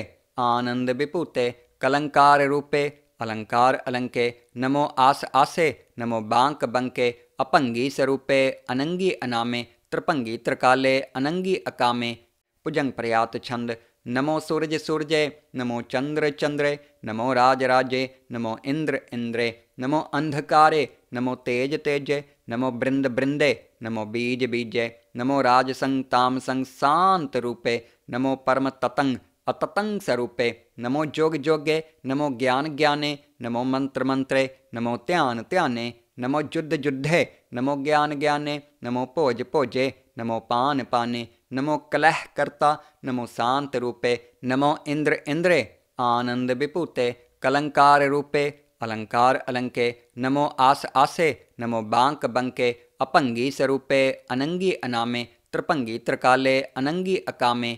आनंद विपूते, कलंकार रूपे, अलंकार अलंके, नमो आस आसे, नमो बांक बंके, अपंगी स्वरूपे, अनंगी अनामे, त्रिपंगी त्रिकाले, अनंगी अकामे। भुजंग पर्यात छंद। नमो सूरज सूरजे, नमो चंद्र चंद्रे, नमो राज राजे, नमो इंद्र इंद्रे, नमो अंधकारे, नमो तेज तेजे, नमो बृंद बृंदे, नमो बीज बीजे, नमो राज संग ताम संग शांत रूपे, नमो परम ततंग अततंग स्वरूपे, नमो जोग जोगे, नमो ज्ञान ज्ञाने, नमो मंत्र मंत्रे, नमो ध्यान ध्याने, नमो युद्ध युद्धे, नमो ज्ञान ज्ञाने, नमो भोज भोजे, नमो पान पाने, नमो कलह कर्ता, नमो शांत रूपे, नमो इंद्र इंद्रे, आनंद विपूते, कलंकार रूपे, अलंकार अलंके, नमो आस आसे, नमो बांक बंके, अपंगी स्वरूपे, अनंगी अनामे, त्रिपंगी त्रिकाले, अनंगी अकामे।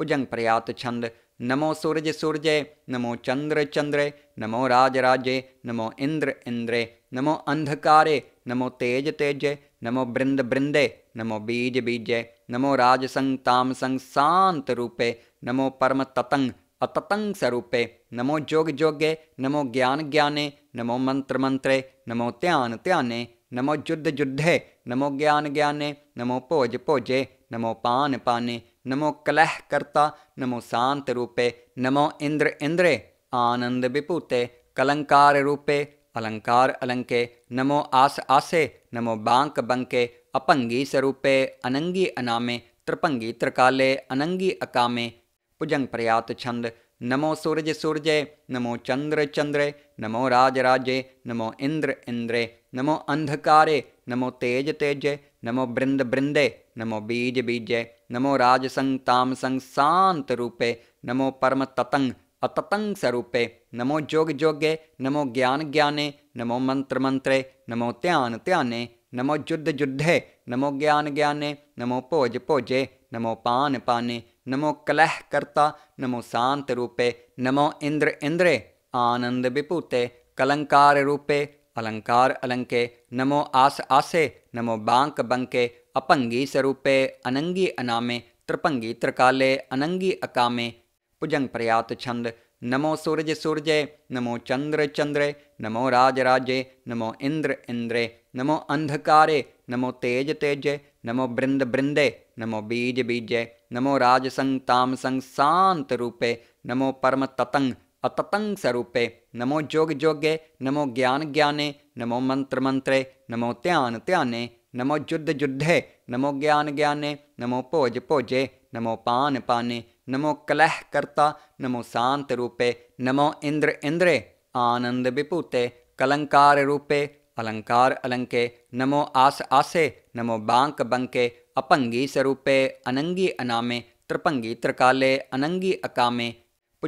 भुजंग पर्यात छंद। नमो सूरज सूरजे, नमो चंद्र चंद्रे, नमो राज राजे, नमो इंद्र इंद्रे, नमो अंधकारे, नमो तेज तेजे, नमो बृंद बृंदे, नमो बीज बीजे, नमो राज संग ताम संग शांत रूपे, नमो परम ततंग अततंग स्वरूपे, नमो जोग जोगे, नमो ज्ञान ज्ञाने, नमो मंत्र मंत्रे, नमो ध्यान ध्याने, नमो युद्ध युद्धे, नमो ज्ञान ज्ञाने, नमो भोज भोजे, नमो पान पाने, नमो कलह कर्ता, नमो शांत रूपे, नमो इंद्र इंद्रे, आनंद विपूते, कलंकार रूपे, अलंकार अलंके, नमो आस आसे, नमो बांक बंके, अपंगी स्वरूपे, अनंगी अनामे, त्रिपंगी त्रिकाले, अनंगी अकामे। भुजंग पर्यात छंद। नमो सूरज सूरजे, नमो चंद्र चंद्रे, नमो राज राजे, नमो इंद्र इंद्रे, नमो अंधकारे, नमो तेज तेजे, नमो बृंद बृंदे, नमो बीज बीजे, नमो राज संग ताम संग शांत रूपे, नमो परम ततंग अततंग स्वरूपे, नमो जोग जोगे, नमो ज्ञान ज्ञाने, नमो मंत्र मंत्रे, नमो ध्यान ध्याने, नमो युद्ध युद्धे, नमो ज्ञान ज्ञाने, नमो भोज भोजे, नमो पान पाने, नमो कलह कर्ता, नमो शांत रूपे, नमो इंद्र इंद्रे, आनंद विपूते, कलंकार रूपे, अलंकार अलंके, नमो आस आसे, नमो बांक बंके, अपंगी स्वरूपे, अनंगी अनामे, त्रिपंगी त्रिकाले, अनंगी अकामे। भुजंग पर्यात छंद। नमो सूरज सूरजे, नमो चंद्र चंद्रे, नमो राज राजे, नमो इंद्र इंद्रे, नमो अंधकारे, नमो तेज तेजे, नमो बृंद बृंदे, नमो बीज बीजे, नमो राज संग ताम संग शांत रूपे, नमो परम ततंग अततंग स्वरूपे, नमो जोग जोगे, नमो ज्ञान ज्ञाने, नमो मंत्र मंत्रे, नमो ध्यान ध्याने, नमो युद्ध युद्धे, नमो ज्ञान ज्ञाने, नमो भोज भोजे, नमो पान पाने, नमो कलह कर्ता, नमो शांत रूपे, नमो इंद्र इंद्रे, आनंद विपूते, कलंकार रूपे, अलंकार अलंके, नमो आस आसे, नमो बांक बंके, अपंगी स्वरूपे, अनंगी अनामे, त्रिपंगी त्रिकाले, अनंगी अकामे।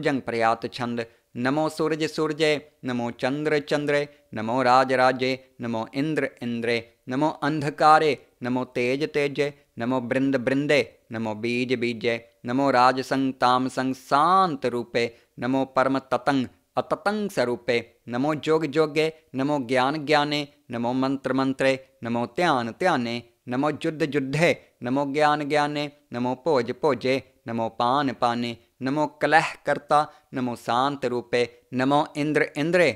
भुजंग पर्यात छंद। नमो सूर्य सूर्य, नमो चंद्र चंद्र, नमो राज राज्य, नमो इंद्र इंद्रे, नमो अंधकारे, नमो तेज तेजय, नमो बृंद बृंदे, नमो बीज बीजय, नमो राज संग ताम संग शांत रूपे, नमो परम ततंग अततंग स्वरूपे, नमो जोग जोगे, नमो ज्ञान ज्ञाने, नमो मंत्र मंत्रे, नमो त्यान त्याने, नमो युद्ध युद्धे, नमो ज्ञान ज्ञाने, नमो भोज भोजे, नमो पान पाने, नमो कलह कर्ता, नमो शांत रूपे, नमो इंद्र इंद्रे,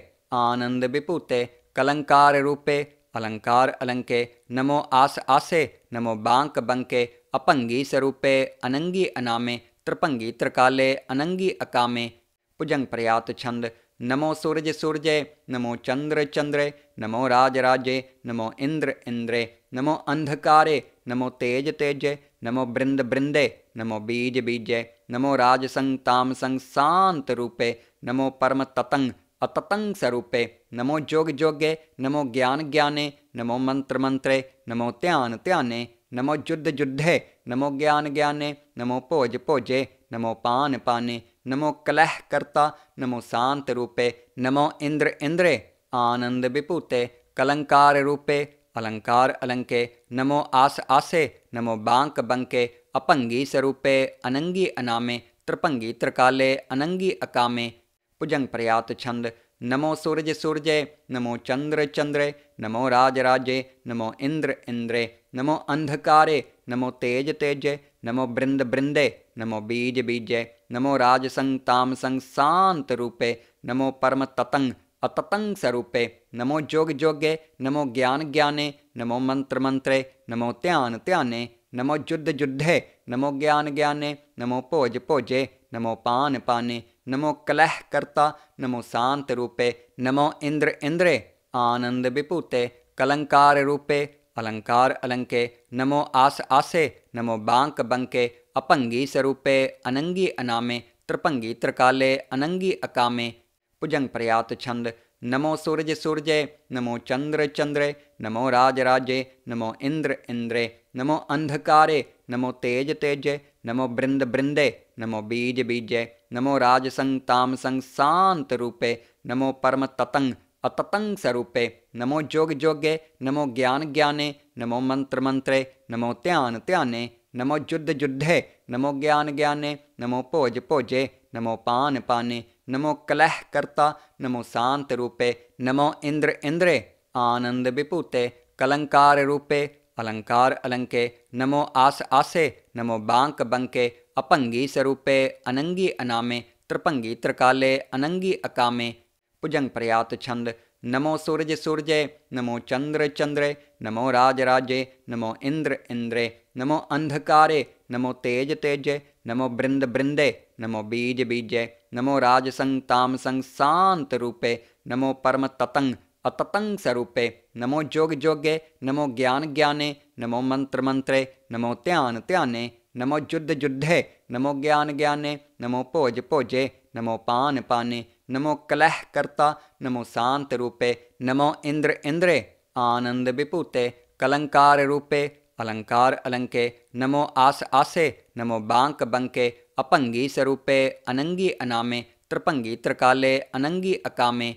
आनंद विपूते, कलंकार रूपे, अलंकार अलंके, नमो आस आसे, नमो बांक बंके, अपंगी स्वरूपे, अनंगी अनामे, त्रिपंगी त्रिकाले, अनंगी अकामे। भुजंग पर्यात छंद। नमो सूर्य सूर्य, नमो चंद्र चंद्रे, नमो राज राजे, नमो इंद्र इंद्रे, नमो अंधकारे, नमो तेज तेजे, नमो बृंद बृंदे, नमो बीज बीजे, नमो राज संग ताम संग शांत रूपे, नमो परम ततंग अततंग स्वरूपे, नमो जोग जोगे, नमो ज्ञान ज्ञाने, नमो मंत्र मंत्रे, नमो ध्यान ध्याने, नमो युद्ध युद्धे, नमो ज्ञान ज्ञाने, नमो भोज भोजे, नमो पान पाने, नमो कलह कर्ता, नमो शांत रूपे, नमो इंद्र इंद्रे, आनंद विपूते, कलंकार रूपे, अलंकार अलंके, नमो आस आसे, नमो बांक बंके, अपंगी स्वरूपे, अनंगी अनामे, त्रिपंगी त्रिकाले, अनंगी अकामे। भुजंग पर्यात छंद। नमो सूर्य सूर्य, नमो चंद्र चंद्रे, नमो राज राजे, नमो इंद्र इंद्रे, नमो अंधकारे, नमो तेज तेजे, नमो बृंद बृंदे, नमो बीज बीजे, नमो राज संग ताम संग शांत रूपे, नमो परम ततंग अततंग स्वरूपे, नमो जोग जोगे, नमो ज्ञान ज्ञाने, नमो मंत्र मंत्रे, नमो ध्यान ध्याने, नमो युद्ध युद्धे, नमो ज्ञान ज्ञाने, नमो भोज भोजे, नमो पान पाने, नमो कलह कर्ता, नमो शांत रूपे, नमो इंद्र इंद्रे, आनंद विपूते, कलंकार रूपे, अलंकार अलंके, नमो आस आसे, नमो बांक बंके, अपंगी स्वरूपे, अनंगी अनामे, त्रिपंगी त्रिकाले, अनंगी अकामे। भुजंग पर्यात छंद। नमो सूर्य सूर्य, नमो चंद्र चंद्रे, नमो राज राजे, नमो इंद्र इंद्रे, नमो अंधकारे, नमो तेज तेजे, नमो बृंद बृंदे, नमो बीज बीजे, नमो राज संग ताम संग शांत रूपे, नमो परम ततंग अततंग स्वरूपे, नमो जोग जोगे, नमो ज्ञान ज्ञाने, नमो मंत्र मंत्रे, नमो ध्यान ध्याने, नमो युद्ध युद्धे, नमो ज्ञान ज्ञाने, नमो भोज भोजे, नमो पान पाने, नमो कलह कर्ता, नमो शांत रूपे, नमो इंद्र इंद्रे, आनंद विपूते, कलंकार रूपे, अलंकार अलंके, नमो आस आसे, नमो बांक बंके, अपंगी स्वरूपे, अनंगी अनामे, त्रिपंगी त्रिकाले, अनंगी अकामे। भुजंग पर्यात छंद। नमो सूर्य सूर्य, नमो चंद्र चंद्रे, नमो राज राजे, नमो इंद्र इंद्रे, नमो अंधकारे, नमो तेज तेजे, नमो बृंद बृंदे, नमो बीज बीजे, नमो राज संग ताम संग शांत रूपे, नमो परम ततंग अततंग स्वरूपे, नमो जोग जोगे, नमो ज्ञान ज्ञाने, नमो मंत्र मंत्रे, नमो ध्यान ध्याने, नमो युद्ध युद्धे, नमो ज्ञान ज्ञाने, नमो भोज भोजे, नमो पान पाने, नमो कलह कर्ता, नमो शांत रूपे, नमो इंद्र इंद्रे, आनंद विपूते, कलंकार रूपे, अलंकार अलंके, नमो आस आसे, नमो बांक बंके, अपंगी स्वरूपे, अनंगी अनामे, त्रिपंगी त्रिकाले, अनंगी अकामे।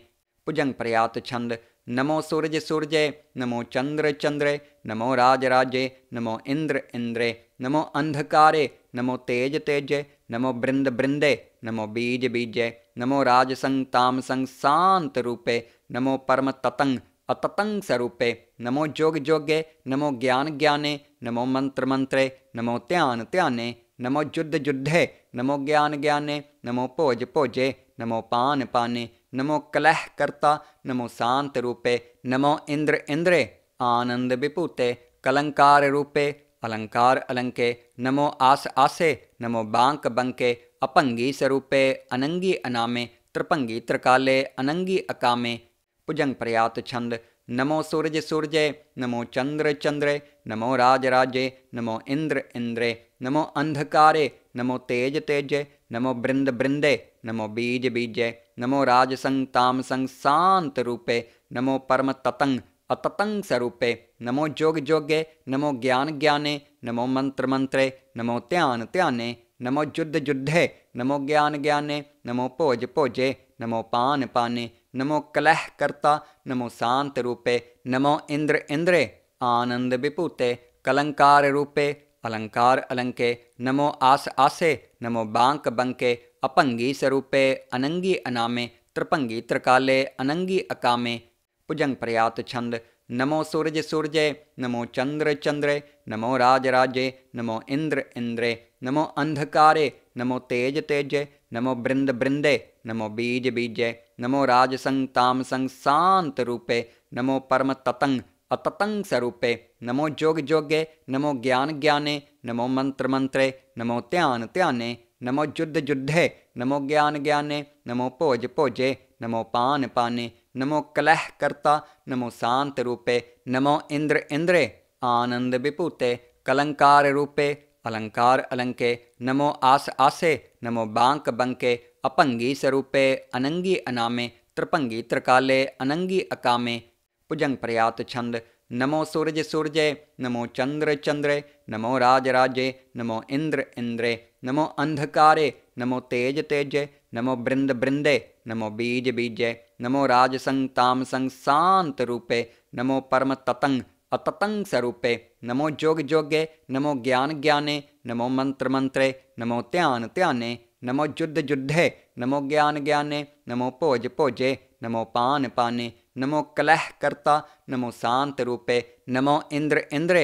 भुजंग पर्यात छंद। नमो सूर्य सूर्य, नमो चंद्र चंद्रे, नमो राज राजे, नमो इंद्र इंद्रे, नमो अंधकारे, नमो तेज तेजे, नमो बृंद बृंदे, नमो बीज बीजे, नमो राज संग ताम संग शांत रूपे, नमो परम ततंग अततंग स्वरूपे, नमो जोग जोगे, नमो ज्ञान ज्ञाने, नमो मंत्र मंत्रे, नमो ध्यान ध्याने, नमो युद्ध युद्धे, नमो ज्ञान ज्ञाने, नमो भोज भोजे, नमो पान पाने, नमो कलह कर्ता, नमो शांत रूपे, नमो इंद्र इंद्रे, आनंद विपूते, कलंकार रूपे, अलंकार अलंके, नमो आस आसे, नमो बांक बंके, अपंगी स्वरूपे, अनंगी अनामे, त्रिपंगी त्रिकाले, अनंगी अकामे। भुजंग पर्यात छंद। नमो सूर्य सूर्य, नमो चंद्र चंद्रे, नमो राज राजे, नमो इंद्र इंद्रे, नमो अंधकारे, नमो तेज तेजे, नमो बृंद बृंदे, नमो बीज बीजे, नमो राज संग ताम संग शांत रूपे, नमो परम ततंग अततंग स्वरूपे, नमो जोग जोगे, नमो ज्ञान ज्ञाने, नमो मंत्र मंत्रे, नमो ध्यान ध्याने, नमो युद्ध युद्धे, नमो ज्ञान ज्ञाने, नमो भोज भोजे, नमो पान पाने, नमो कलह कर्ता, नमो शांत रूपे, नमो इंद्र इंद्रे, आनंद विभूते, कलंकार रूपे, अलंकार अलंके, नमो आस आसे, नमो बांक बंके, अपंगी स्वरूपे, अनंगी अनामे, त्रिपंगी त्रिकाले, अनंगी अकामे। भुजंग पर्यात छंद। नमो सूरज सूरजे, नमो चंद्र चंद्रे, नमो राज राजे, नमो इंद्र इंद्रे, नमो अंधकारे, नमो तेज तेजे, नमो बृंद बृंदे, नमो बीज बीजे, नमो राज संग ताम संग शांत रूपे, नमो परम ततंग अततंग स्वरूपे, नमो जोग जोगे, नमो ज्ञान ज्ञाने, नमो मंत्र मंत्रे, नमो ध्यान ध्याने, नमो युद्ध युद्धे, नमो ज्ञान ज्ञाने, नमो भोज भोजे, नमो पान पाने, नमो कलह कर्ता, नमो शांत रूपे, नमो इंद्र इंद्रे, आनंद विभूते, कलंकार रूपे, अलंकार अलंके, नमो आस आसे, नमो बांक बंके, अपंगी स्वरूपे, अनंगी अनामे, त्रिपंगी त्रिकाले, अनंगी अकामे। भुजंग पर्यात छंद। नमो सूरज सूरजे, नमो चंद्र चंद्रे, नमो राज राजे, नमो इंद्र इंद्रे, नमो अंधकारे, नमो तेज तेजे, नमो बृंद बृंदे, नमो बीज बीजे, नमो राज संग ताम संग शांत रूपे, नमो परम ततंग अततंग स्वरूपे, नमो जोग जोगे, नमो ज्ञान ज्ञाने, नमो मंत्र मंत्रे, नमो ध्यान ध्याने, नमो युद्ध युद्धे, नमो ज्ञान ज्ञाने, नमो भोज भोजे, नमो पान पाने, नमो कलह कर्ता, नमो शांत रूपे, नमो इंद्र इंद्रे,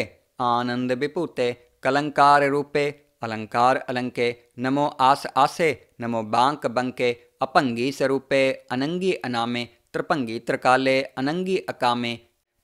आनंद विभूते, कलंकार रूपे, अलंकार अलंके, नमो आस आसे, नमो बांक बंके, अपंगी स्वरूपे, अनंगी अनामे, त्रिपंगी त्रिकाले, अनंगी अकामे।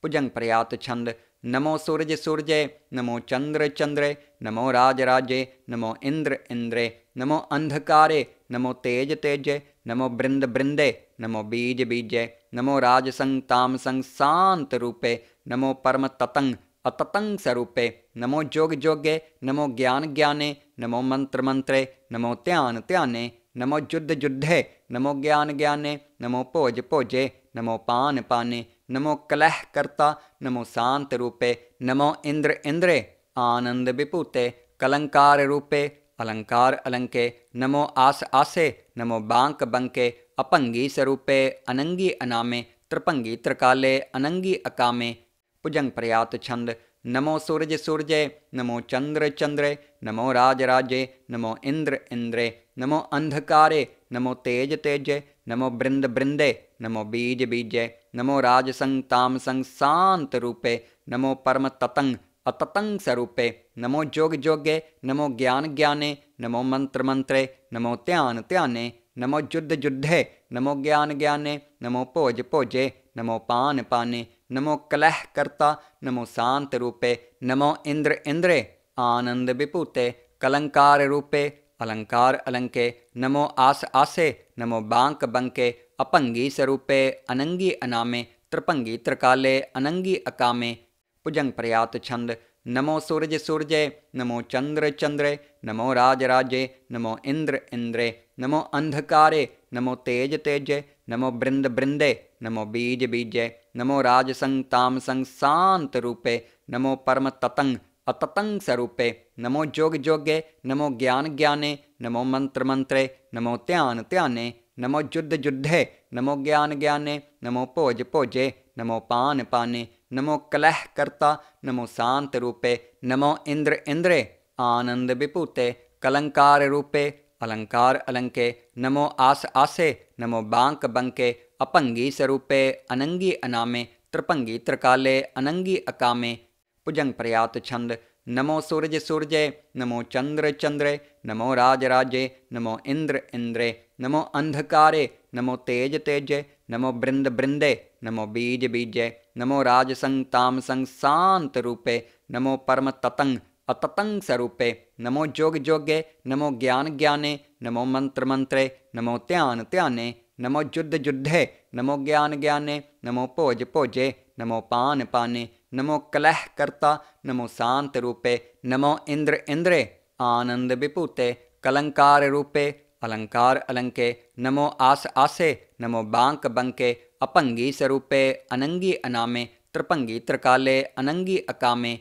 भुजंग पर्यात छंद। नमो सूरज सूरजे, नमो चंद्र चंद्रे, नमो राज राजे, नमो इंद्र इंद्रे, नमो अंधकारे, नमो तेज तेजे, नमो बृंद बृंदे, नमो बीज बीजे, नमो राज संग ताम संग शांत रूपे, नमो परम ततंग अततंग स्वरूपे, नमो जोग जोगे, नमो ज्ञान ज्ञाने, नमो मंत्र मंत्रे, नमो ध्यान ध्याने, नमो युद्ध युद्धे, नमो ज्ञान ज्ञाने, नमो भोज भोजे, नमो पान पाने, नमो कलह कर्ता, नमो शांत रूपे, नमो इंद्र इंद्रे, आनंद विभूते, कलंकार रूपे, अलंकार अलंके, नमो आस आसे, नमो बांक बंके, अपंगी स्वरूपे, अनंगी अनामे, त्रिपंगी त्रिकाले, अनंगी अकामे। भुजंग पर्यात छंद। नमो सूरज सूरजे, नमो चंद्र चंद्रे, नमो राज राजे, नमो इंद्र इंद्रे, नमो अंधकारे, नमो तेज तेजे, नमो बृंद बृंदे, नमो बीज बीजे, नमो राज संग ताम संग शांत रूपे, नमो परम ततंग अततंग स्वरूपे, नमो जोग जोगे, नमो ज्ञान ज्ञाने, नमो मंत्र मंत्रे, नमो ध्यान ध्याने, नमो युद्ध युद्धे, नमो ज्ञान ज्ञाने, नमो भोज भोजे, नमो पान पाने, नमो कलह कर्ता, नमो शांत रूपे, नमो इंद्र इंद्रे, आनंद विभूते, कलंकार रूपे, अलंकार अलंके, नमो आस आसे, नमो बांक बंके, अपंगी स्वरूपे, अनंगी अनामे, त्रिपंगी त्रिकाले, अनंगी अकामे। भुजंग पर्यात छंद। नमो सूरज सूरजे, नमो चंद्र चंद्रे, नमो राज राजे, नमो इंद्र इंद्रे, नमो अंधकारे, नमो तेज तेजे, नमो बृंद बृंदे, नमो बीज बीजे, नमो राज संग ताम संग शांत रूपे, नमो परम ततंग अततंग स्वरूपे, नमो जोग जोगे, नमो ज्ञान ज्ञाने, नमो मंत्र मंत्रे, नमो ध्यान ध्याने, नमो युद्ध युद्धे, नमो ज्ञान ज्ञाने, नमो भोज भोजे, नमो पान पाने, नमो कलह कर्ता, नमो शांत रूपे, नमो इंद्र इंद्रे, आनंद विभूते, कलंकार रूपे, अलंकार अलंके, नमो आस आसे, नमो बांक बंके, अपंगी स्वरूपे, अनंगी अनामे, त्रिपंगी त्रिकाले, अनंगी अकामे। भुजंग पर्यात छंद। नमो सूरज सूरजे, नमो चंद्र चंद्रे, नमो राज राजे, नमो इंद्र इंद्रे, नमो अंधकारे, नमो तेज तेजे, नमो बृंद बृंदे, नमो बीज बीजे, नमो राज संग ताम संग शांत रूपे, नमो परम ततंग अततंग स्वरूपे, नमो जोग जोगे, नमो ज्ञान ज्ञाने, नमो मंत्र मंत्रे, नमो ध्यान ध्याने, नमो युद्ध युद्धे, नमो ज्ञान ज्ञाने, नमो भोज भोजे, नमो पान पाने, नमो कलह कर्ता, नमो शांत रूपे, नमो इंद्र इंद्रे, आनंद विभूते, कलंकार रूपे, अलंकार अलंके, नमो आस आसे, नमो बांक बंके, अपंगी स्वरूपे, अनंगी अनामे, त्रिपंगी त्रिकाले, अनंगी अकामे।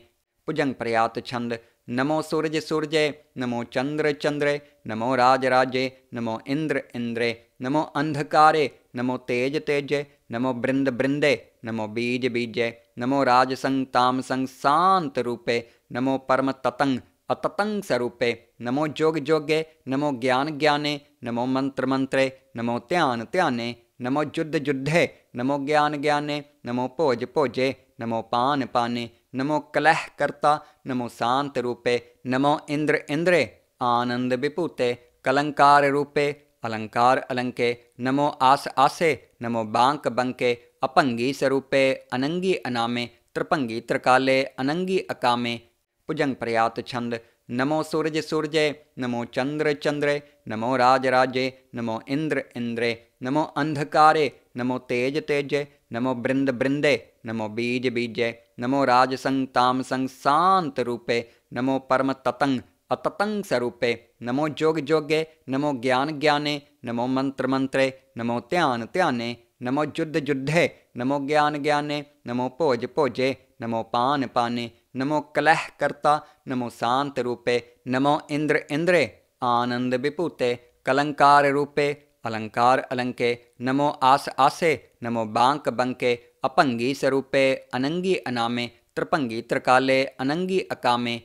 भुजंग पर्यात छंद। नमो सूर्य सूर्य, नमो चंद्र चंद्र, नमो राज राजे, नमो इंद्र इंद्रे, नमो अंधकारे, नमो तेज तेजे, नमो बृंद बृंदे, नमो बीज बीजे, नमो राज संग ताम संग शांत रूपे, नमो परम ततंग अततंग स्वरूपे, नमो जोग जोगे, नमो ज्ञान ज्ञाने, नमो मंत्र मंत्रे, नमो त्यान त्याने, नमो युद्ध युद्धे, नमो ज्ञान ज्ञाने, नमो भोज भोजे, नमो पान पाने, नमो कलह कर्ता, नमो शांत रूपे, नमो इंद्र इंद्रे आनंद विपूते, कलंकार रूपे अलंकार अलंके, नमो आस आसे, नमो बांक बंके, अपंगी स्वरूपे अनंगी अनामे, त्रिपंगी त्रिकाले, अनंगी अकामे। भुजंग पर्यात छंद। नमो सूर्य सूर्य, नमो चंद्र चंद्रे, नमो राज राजे, नमो इंद्र इंद्रे, नमो अंधकारे, नमो तेज तेजे, नमो बृंद बृंदे, नमो बीज बीजे, नमो राज संग ताम संग शांत रूपे, नमो परम ततंग अततंग स्वरूपे, नमो जोग जोगे, नमो ज्ञान ज्ञाने, नमो मंत्र मंत्रे, नमो ध्यान ध्याने, नमो युद्ध युद्धे, नमो ज्ञान ज्ञाने, नमो भोज भोजे, नमो पान पाने, नमो कलह कर्ता, नमो शांत रूपे, नमो इंद्र इंद्रे आनंद विपूते, कलंकार रूपे अलंकार अलंके, नमो आस आसे, नमो बांक बंके, अपंगी स्वरूपे अनंगी अनामे, त्रिपंगी त्रिकाले, अनंगी अकामे।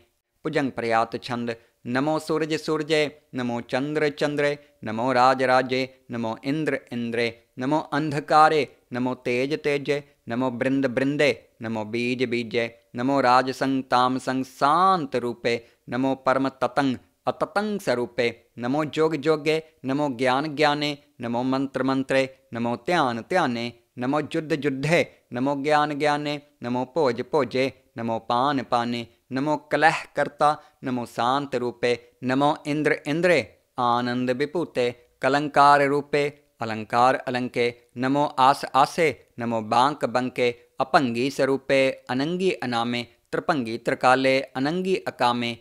भुजंग पर्यात छंद। नमो सूर्य सूर्य, नमो चंद्र चंद्रे, नमो राज राजे, नमो इंद्र इंद्रे, नमो अंधकारे, नमो तेज तेजे, नमो बृंद बृंदे, नमो बीज बीजे, नमो राज संग ताम संग शांत रूपे, नमो परम ततंग अततंग स्वरूपे, नमो जोग जोगे, नमो ज्ञान ज्ञाने, नमो मंत्र मंत्रे, नमो ध्यान ध्याने, नमो युद्ध युद्धे, नमो ज्ञान ज्ञाने, नमो भोज भोजे, नमो पान पाने, नमो कलह कर्ता, नमो शांत रूपे, नमो इंद्र इंद्रे आनंद विपूते, कलंकार रूपे अलंकार अलंके, नमो आस आसे, नमो बांक बंके, अपंगी स्वरूपे अनंगी अनामे, त्रिपंगी त्रिकाले, अनंगी अकामे।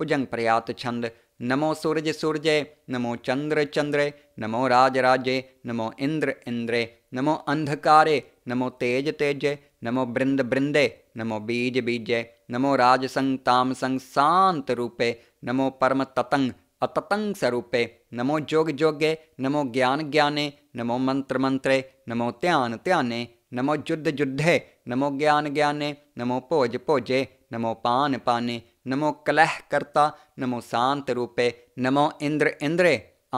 भुजंग पर्यात छंद। नमो सूर्य सूर्य, नमो चंद्र चंद्रे, नमो राज राजे, नमो इंद्र इंद्रे, नमो अंधकारे, नमो तेज तेजे, नमो बृंद बृंदे, नमो बीज बीजे, नमो राज संग ताम संग शांत रूपे, नमो परम ततंग अततंग स्वरूपे, नमो जोग जोगे, नमो ज्ञान ज्ञाने, नमो मंत्र मंत्रे, नमो ध्यान ध्याने, नमो युद्ध युद्धे, नमो ज्ञान ज्ञाने, नमो भोज भोजे, नमो पान पाने, नमो कलह कर्ता, नमो शांत रूपे, नमो इंद्र इंद्रे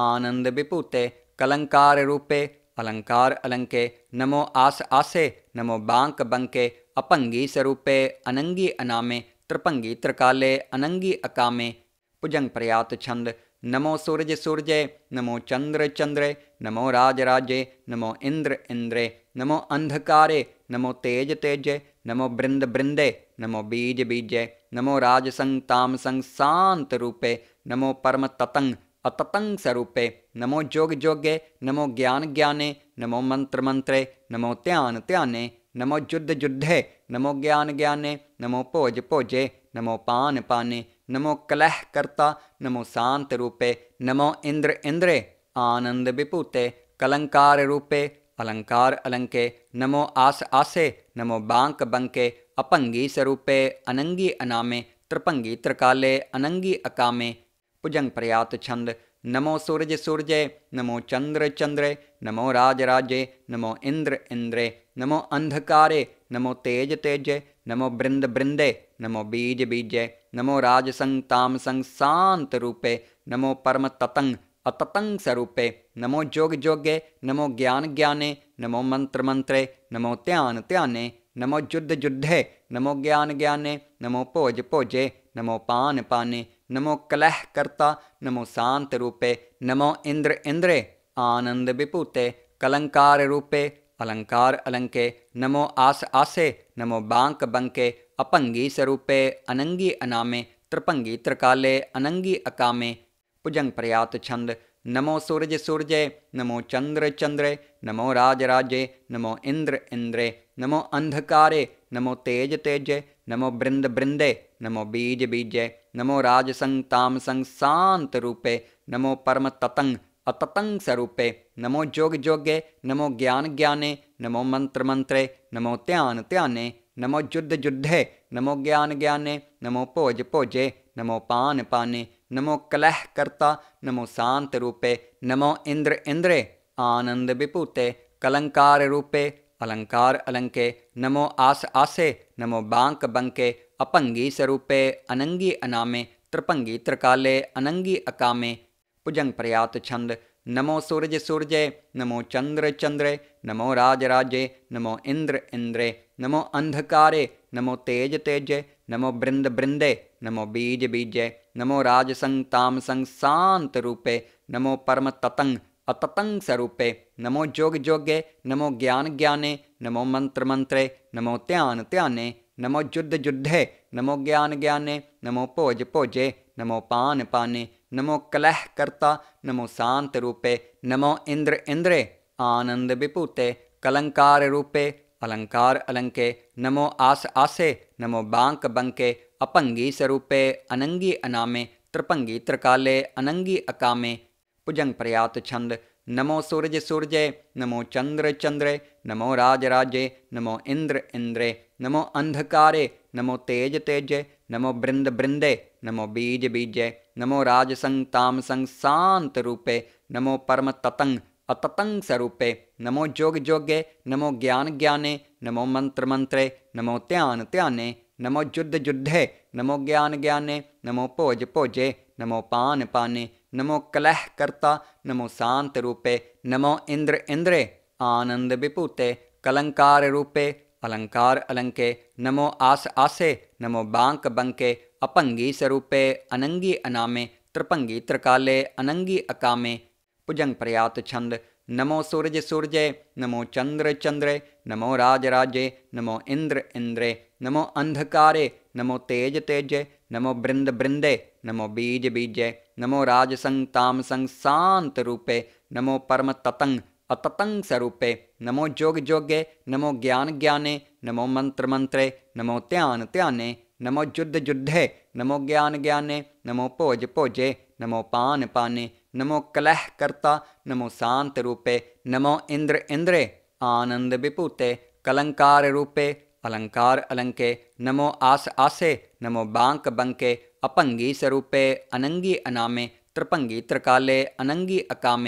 आनंद विपूते, कलंकार रूपे अलंकार अलंके, नमो आस आसे, नमो बांक बंके, अपंगी स्वरूपे अनंगी अनामे, त्रिपंगी त्रिकाले, अनंगी अकामे। भुजंग पर्यात छंद। नमो सूर्य सूर्य, नमो चंद्र चंद्रे, नमो राज राजे, नमो इंद्र इंद्रे, नमो अंधकारे, नमो तेज तेजे, नमो बृंद बृंदे, नमो बीज बीजे, नमो राज संग ताम संग शांत रूपे, नमो परम ततंग अततंग स्वरूपे, नमो जोग जोगे, नमो ज्ञान ज्ञाने, नमो मंत्र मंत्रे, नमो ध्यान ध्याने, नमो युद्ध युद्धे, नमो ज्ञान ज्ञाने, नमो भोज भोजे, नमो पान पाने, नमो कलह कर्ता, नमो शांत रूपे, नमो इंद्र इंद्रे आनंद विपूते, कलंकार रूपे अलंकार अलंके, नमो आस आसे, नमो बांक बंके, अपंगी स्वरूपे अनंगी अनामे, त्रिपंगी त्रिकाले, अनंगी अकामे। भुजंग पर्यात छंद। नमो सूर्य सूर्य, नमो चंद्र चंद्रे, नमो राज राजे, नमो इंद्र इंद्रे, नमो अंधकारे, नमो तेज तेजे, नमो बृंद बृंदे, नमो बीज बीजे, नमो राज संग ताम संग शांत रूपे, नमो परम ततंग अततंग स्वरूपे, नमो जोग जोगे, नमो ज्ञान ज्ञाने, नमो मंत्र मंत्रे, नमो ध्यान ध्याने, नमो युद्ध युद्धे, नमो ज्ञान ज्ञाने, नमो भोज भोजे, नमो पान पाने, नमो कलह कर्ता, नमो शांत रूपे, नमो इंद्र इंद्रे आनंद विपूते, कलंकार रूपे अलंकार अलंके, नमो आस आसे, नमो बांक बंके, अपंगी स्वरूपे अनंगी अनामे, त्रिपंगी त्रिकाले, अनंगी अकामे। भुजंग पर्यात छंद। नमो सूर्य सूर्य, नमो चंद्र चंद्रे, नमो राज राजे, नमो इंद्र इंद्रे, नमो अंधकारे, नमो तेज तेजे, नमो बृंद बृंदे, नमो बीज बीजे, नमो राज संग ताम संग शांत रूपे, नमो परम ततंग अततंग स्वरूपे, नमो जोग जोगे, नमो ज्ञान ज्ञाने, नमो मंत्र मंत्रे, नमो ध्यान ध्याने, नमो युद्ध युद्धे, नमो ज्ञान ज्ञाने, नमो भोज भोजे, नमो पान पाने, नमो कलह कर्ता, नमो शांत रूपे, नमो इंद्र इंद्रे, आनंद विपूते, कलंकार रूपे, अलंकार अलंके, नमो आस आसे, नमो बांक बंके, अपंगी स्वरूपे, अनंगी अनामे, त्रिपंगी त्रिकाले, अनंगी अकामे। भुजंग प्रयात छंद। नमो सूरज सूरजे, नमो चंद्र चंद्रे, नमो राज राजे, नमो इंद्र इंद्रे, नमो अंधकारे, नमो तेज तेजे, नमो बृंद बृंदे, नमो बीज बीजे, नमो राज संग ताम संग शांत रूपे, नमो परम ततंग अततंग स्वरूपे, नमो जोग जोगे, नमो ज्ञान ज्ञाने, नमो मंत्र मंत्रे, नमो ध्यान ध्याने, नमो जुद्ध जुद्धे, नमो ज्ञान ज्ञाने, नमो भोज भोजे, नमो पान पाने, नमो कलह कर्ता, नमो शांत रूपे, नमो इंद्र इंद्रे, आनंद विपूते, कलंकार रूपे, अलंकार अलंके, नमो आस आसे, नमो बांक बंके, अपंगी स्वरूपे, अनंगी अनामे, त्रिपंगी त्रिकाले, अनंगी अकामे। भुजंग प्रयात छंद। नमो सूरज सूरजे, नमो चंद्र चंद्रे, नमो राज राजे, नमो इंद्र इंद्रे, नमो अंधकारे, नमो तेज तेजे, नमो बृंद बृंदे, नमो बीज बीजे, नमो राज संग ताम संग शांत रूपे, नमो परम ततंग अततंग स्वरूपे, नमो जोग जोगे, नमो ज्ञान ज्ञाने, नमो मंत्र मंत्रे, नमो ध्यान ध्याने, नमो जुद्ध जुद्धे, नमो ज्ञान ज्ञाने, नमो भोज भोजे, नमो पान पाने, नमो कलह कर्ता, नमो शांत रूपे, नमो इंद्र इंद्रे, आनंद विपूते, कलंकार रूपे, अलंकार अलंके, नमो आस आसे, नमो बांक बंके, अपंगी स्वरूपे, अनंगी अनामे, त्रिपंगी त्रिकाले, अनंगी अकामे। भुजंग प्रयात छंद। नमो सूरज सूरजे, नमो चंद्र चंद्रे, नमो राज राजे, नमो इंद्र इंद्रे, नमो अंधकारे, नमो तेज तेजे, नमो बृंद बृंदे, नमो बीज बीजे, नमो राज संग ताम संग शांत रूपे, नमो परम ततंग अततंग स्वरूपे, नमो जोग जोगे, नमो ज्ञान ज्ञाने, नमो मंत्र मंत्रे, नमो ध्यान ध्याने, नमो जुद्ध जुद्धे, नमो ज्ञान ज्ञाने, नमो भोज भोजे, नमो पान पाने, नमो कलह कर्ता, नमो शांत रूपे, नमो इंद्र इंद्रे, आनंद विपूते, कलंकार रूपे, अलंकार अलंके, नमो आस आसे, नमो बांक बंके, अपंगी स्वरूपे, अनंगी अनामे, त्रिपंगी त्रिकाले, अनंगी अकामे।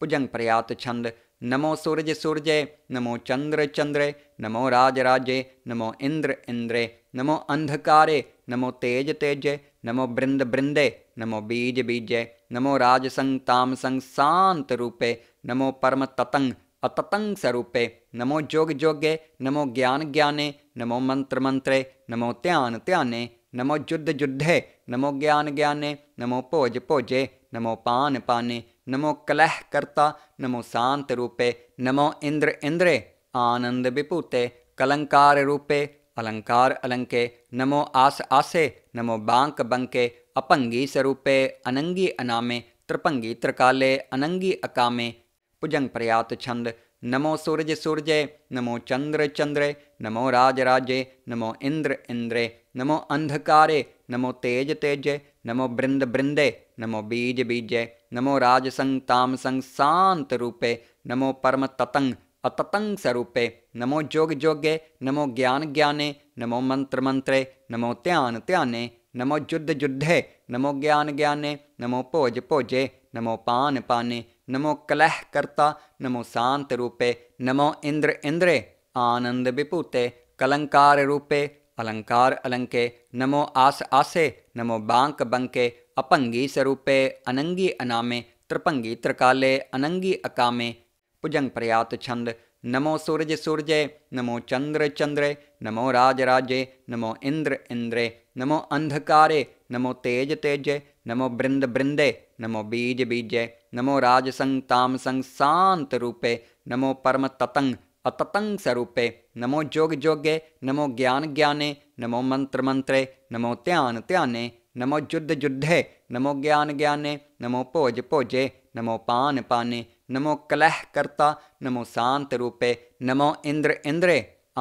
भुजंग प्रयात छंद। नमो सूरज सूरजे, नमो चंद्र चंद्रे, नमो राज राजे, नमो इंद्र इंद्रे, नमो अंधकारे, नमो तेज तेजे, नमो बृंद बृंदे, नमो बीज बीजे, नमो राज संग ताम संग शांत रूपे, नमो परम ततंग अततंग स्वरूपे, नमो जोग जोगे, नमो ज्ञान ज्ञाने, नमो मंत्र मंत्रे, नमो ध्यान ध्याने, नमो जुद्ध जुद्धे, नमो ज्ञान ज्ञाने, नमो भोज भोजे, नमो पान पाने, नमो कलह कर्ता, नमो शांत रूपे, नमो इंद्र इंद्रे, आनंद विपूते, कलंकार रूपे, अलंकार अलंके, नमो आस आसे, नमो बांक बंके, अपंगी स्वरूपे, अनंगी अनामे, त्रिपंगी त्रिकाले, अनंगी अकामे। भुजंग प्रयात छंद। नमो सूरज सूरजे, नमो चंद्र चंद्रे, नमो राज राजे, नमो इंद्र इंद्रे, नमो अंधकारे, नमो तेज तेजे, नमो बृंद बृंदे, नमो बीज बीजे, नमो राज संग ताम संग शांत रूपे, नमो परम ततंग अततंग स्वरूपे, नमो जोग जोगे, नमो ज्ञान ज्ञाने, नमो मंत्र मंत्रे, नमो ध्यान ध्याने, नमो जुद्ध जुद्धे, नमो ज्ञान ज्ञाने, नमो भोज भोजे, नमो पान पाने, नमो कलह कर्ता, नमो शांत रूपे, नमो इंद्र इंद्रे, आनंद विपूते, कलंकार रूपे, अलंकार अलंके, नमो आस आसे, नमो बांक बंके, अपंगी स्वरूपे, अनंगी अनामे, त्रिपंगी त्रिकाले, अनंगी अकामे। भुजंग प्रयात छंद। नमो सूरज सूरजे, नमो चंद्र चंद्रे, नमो राज राजे, नमो इंद्र इंद्रे, नमो अंधकारे, नमो तेज तेजे, नमो बृंद बृंदे, नमो बीज बीजे, नमो राज संग ताम संग शांत रूपे, नमो परम ततंग अततंग स्वरूपे, नमो जोग जोगे, नमो ज्ञान ज्ञाने, नमो मंत्र मंत्रे, नमो ध्यान ध्याने, नमो जुद्ध जुद्धे, नमो ज्ञान ज्ञाने, नमो भोज भोजे, नमो पान पाने, नमो कलह कर्ता, नमो शांत रूपे, नमो इंद्र इंद्रे,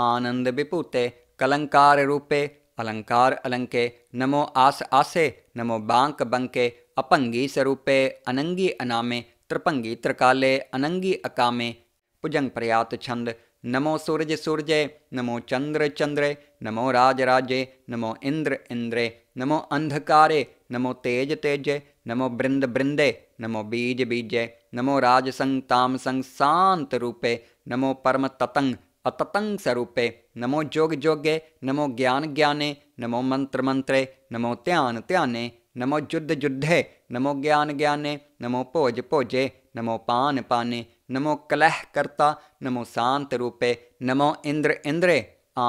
आनंद विपूते, कलंकार रूपे, अलंकार अलंके, नमो आस आसे, नमो बांक बंके, अपंगी स्वरूपे, अनंगी अनामे, त्रिपंगी त्रिकाले, अनंगी अकामे। भुजंग प्रयात छंद। नमो सूरज सूरजे, नमो चंद्र चंद्रे, नमो राज राजे, नमो इंद्र इंद्रे, नमो अंधकारे नमो तेज तेजे नमो बृंद बृंदे नमो बीज बीजे नमो राजसंग तामसंग शांत रूपे नमो परम ततंग अततंग स्वरूपे नमो जोग जोगे नमो ज्ञान ज्ञाने नमो मंत्र मंत्रे नमो ध्यान ध्याने नमो जुद्ध जुद्धे नमो ज्ञान ज्ञाने नमो भोज भोजे नमो पान पाने नमो कलह कर्ता नमो शांत रूपे नमो इंद्र इंद्रे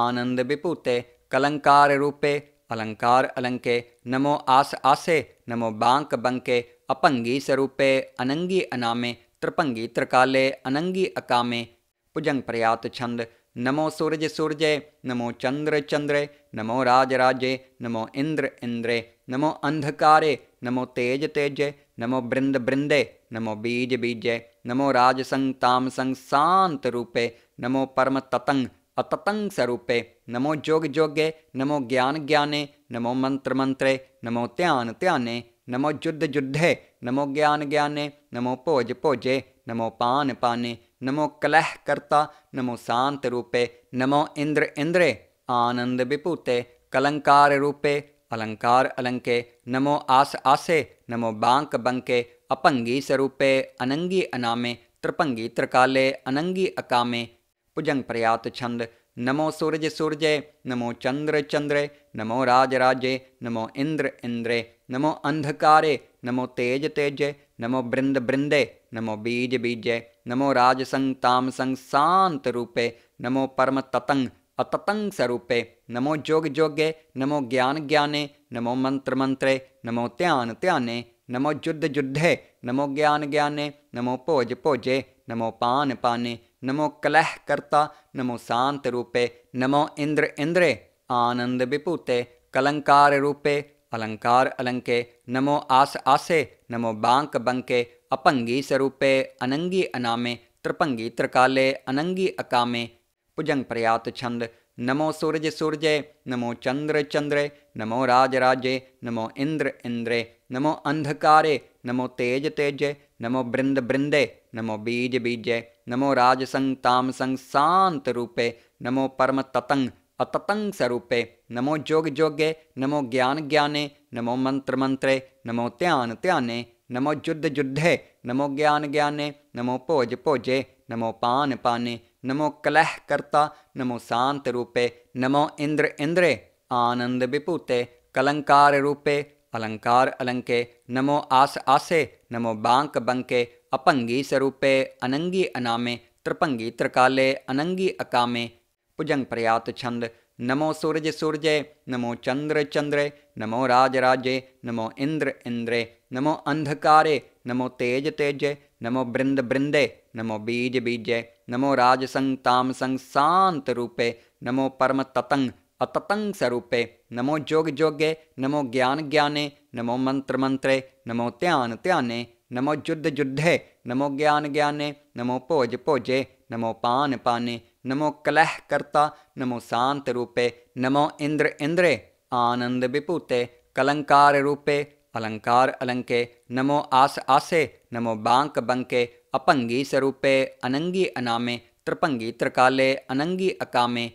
आनंद विपूते कलंकार रूपे अलंकार अलंके नमो आस आसे नमो बांक बंके अपंगी स्वरूपे अनंगी अनामे त्रिपंगी त्रिकाले अनंगी अकामे। भुजंग पर्यात छंद। नमो सूरज सूरजे नमो चंद्र चंद्रे नमो राज राजे नमो इंद्र इंद्रे नमो अंधकारे नमो तेज तेजे नमो बृंद बृंदे नमो बीज बीजे नमो राजसंग तामसंग शांत रूपे नमो परम ततंग अततंग स्वरूपे नमो जोग जोगे नमो ज्ञान ज्ञाने नमो मंत्र मंत्रे नमो ध्यान ध्याने नमो जुद्ध जुद्धे नमो ज्ञान ज्ञाने नमो भोज भोजे नमो पान पाने नमो कलह कर्ता नमो शांत रूपे नमो इंद्र इंद्रे आनंद विपूते कलंकार रूपे अलंकार अलंके नमो आस आसे नमो बांक बंके अपंगी स्वरूपे अनंगी अनामे त्रिपंगी त्रिकाले अनंगी अकामे। भुजंग पर्यात छंद। नमो सूरज सूरजे नमो चंद्र चंद्रे नमो राज राजे नमो इंद्र इंद्रे नमो अंधकारे नमो तेज तेजे नमो बृंद बृंदे नमो बीज बीजे नमो राजसंग तामसंग शांत रूपे नमो परम ततंग अततंग स्वरूपे नमो जोग जोगे नमो ज्ञान ज्ञाने नमो मंत्र मंत्रे नमो ध्यान ध्याने नमो जुद्ध जुद्धे नमो ज्ञान ज्ञाने नमो भोज भोजे नमो पान पाने नमो कलह कर्ता नमो शांत रूपे नमो इंद्र इंद्रे आनंद विपूते कलंकार रूपे अलंकार अलंके नमो आस आसे नमो बांक बंके अपंगी स्वरूपे अनंगी अनामे त्रिपंगी त्रिकाले अनंगी अकामे। भुजंग पर्यात छंद। नमो सूरज सूरजे नमो चंद्र चंद्रे नमो राज राजे नमो इंद्र इंद्रे नमो अंधकारे नमो तेज तेजे नमो बृंद बृंदे नमो बीज बीजे नमो राजसंग तामसंग शांत रूपे नमो परम ततंग अततंग स्वरूपे नमो जोग जोगे नमो ज्ञान ज्ञाने नमो मंत्र मंत्रे नमो ध्यान ध्याने नमो जुद्ध जुद्धे नमो ज्ञान ज्ञाने नमो भोज भोजे नमो पान पाने नमो कलह कर्ता नमो शांत रूपे नमो इंद्र इंद्रे आनंद विपूते कलंकार रूपे अलंकार अलंके नमो आस आसे नमो बांक बंके अपंगी स्वरूपे अनंगी अनामे त्रिपंगी त्रिकाले अनंगी अकामे। भुजंग पर्यात छंद। नमो सूरज सूरजे नमो चंद्र चंद्रे नमो राज राजे नमो इंद्र इंद्रे नमो अंधकारे नमो तेज तेजे नमो बृंद बृंदे नमो बीज बीजे नमो राजसंग तामसंग शांत रूपे नमो परम ततंग अततंग स्वरूपे नमो जोग जोगे नमो ज्ञान ज्ञाने नमो मंत्र मंत्रे नमो ध्यान ध्याने नमो जुद्ध जुद्धे नमो ज्ञान ज्ञाने नमो भोज भोजे नमो पान पाने नमो कलह कर्ता नमो शांत रूपे नमो इंद्र इंद्रे आनंद विपूते कलंकार रूपे अलंकार अलंके नमो आस आसे नमो बांक बंके अपंगी स्वरूपे अनंगी अनामे त्रिपंगी त्रिकाले अनंगी अकामे।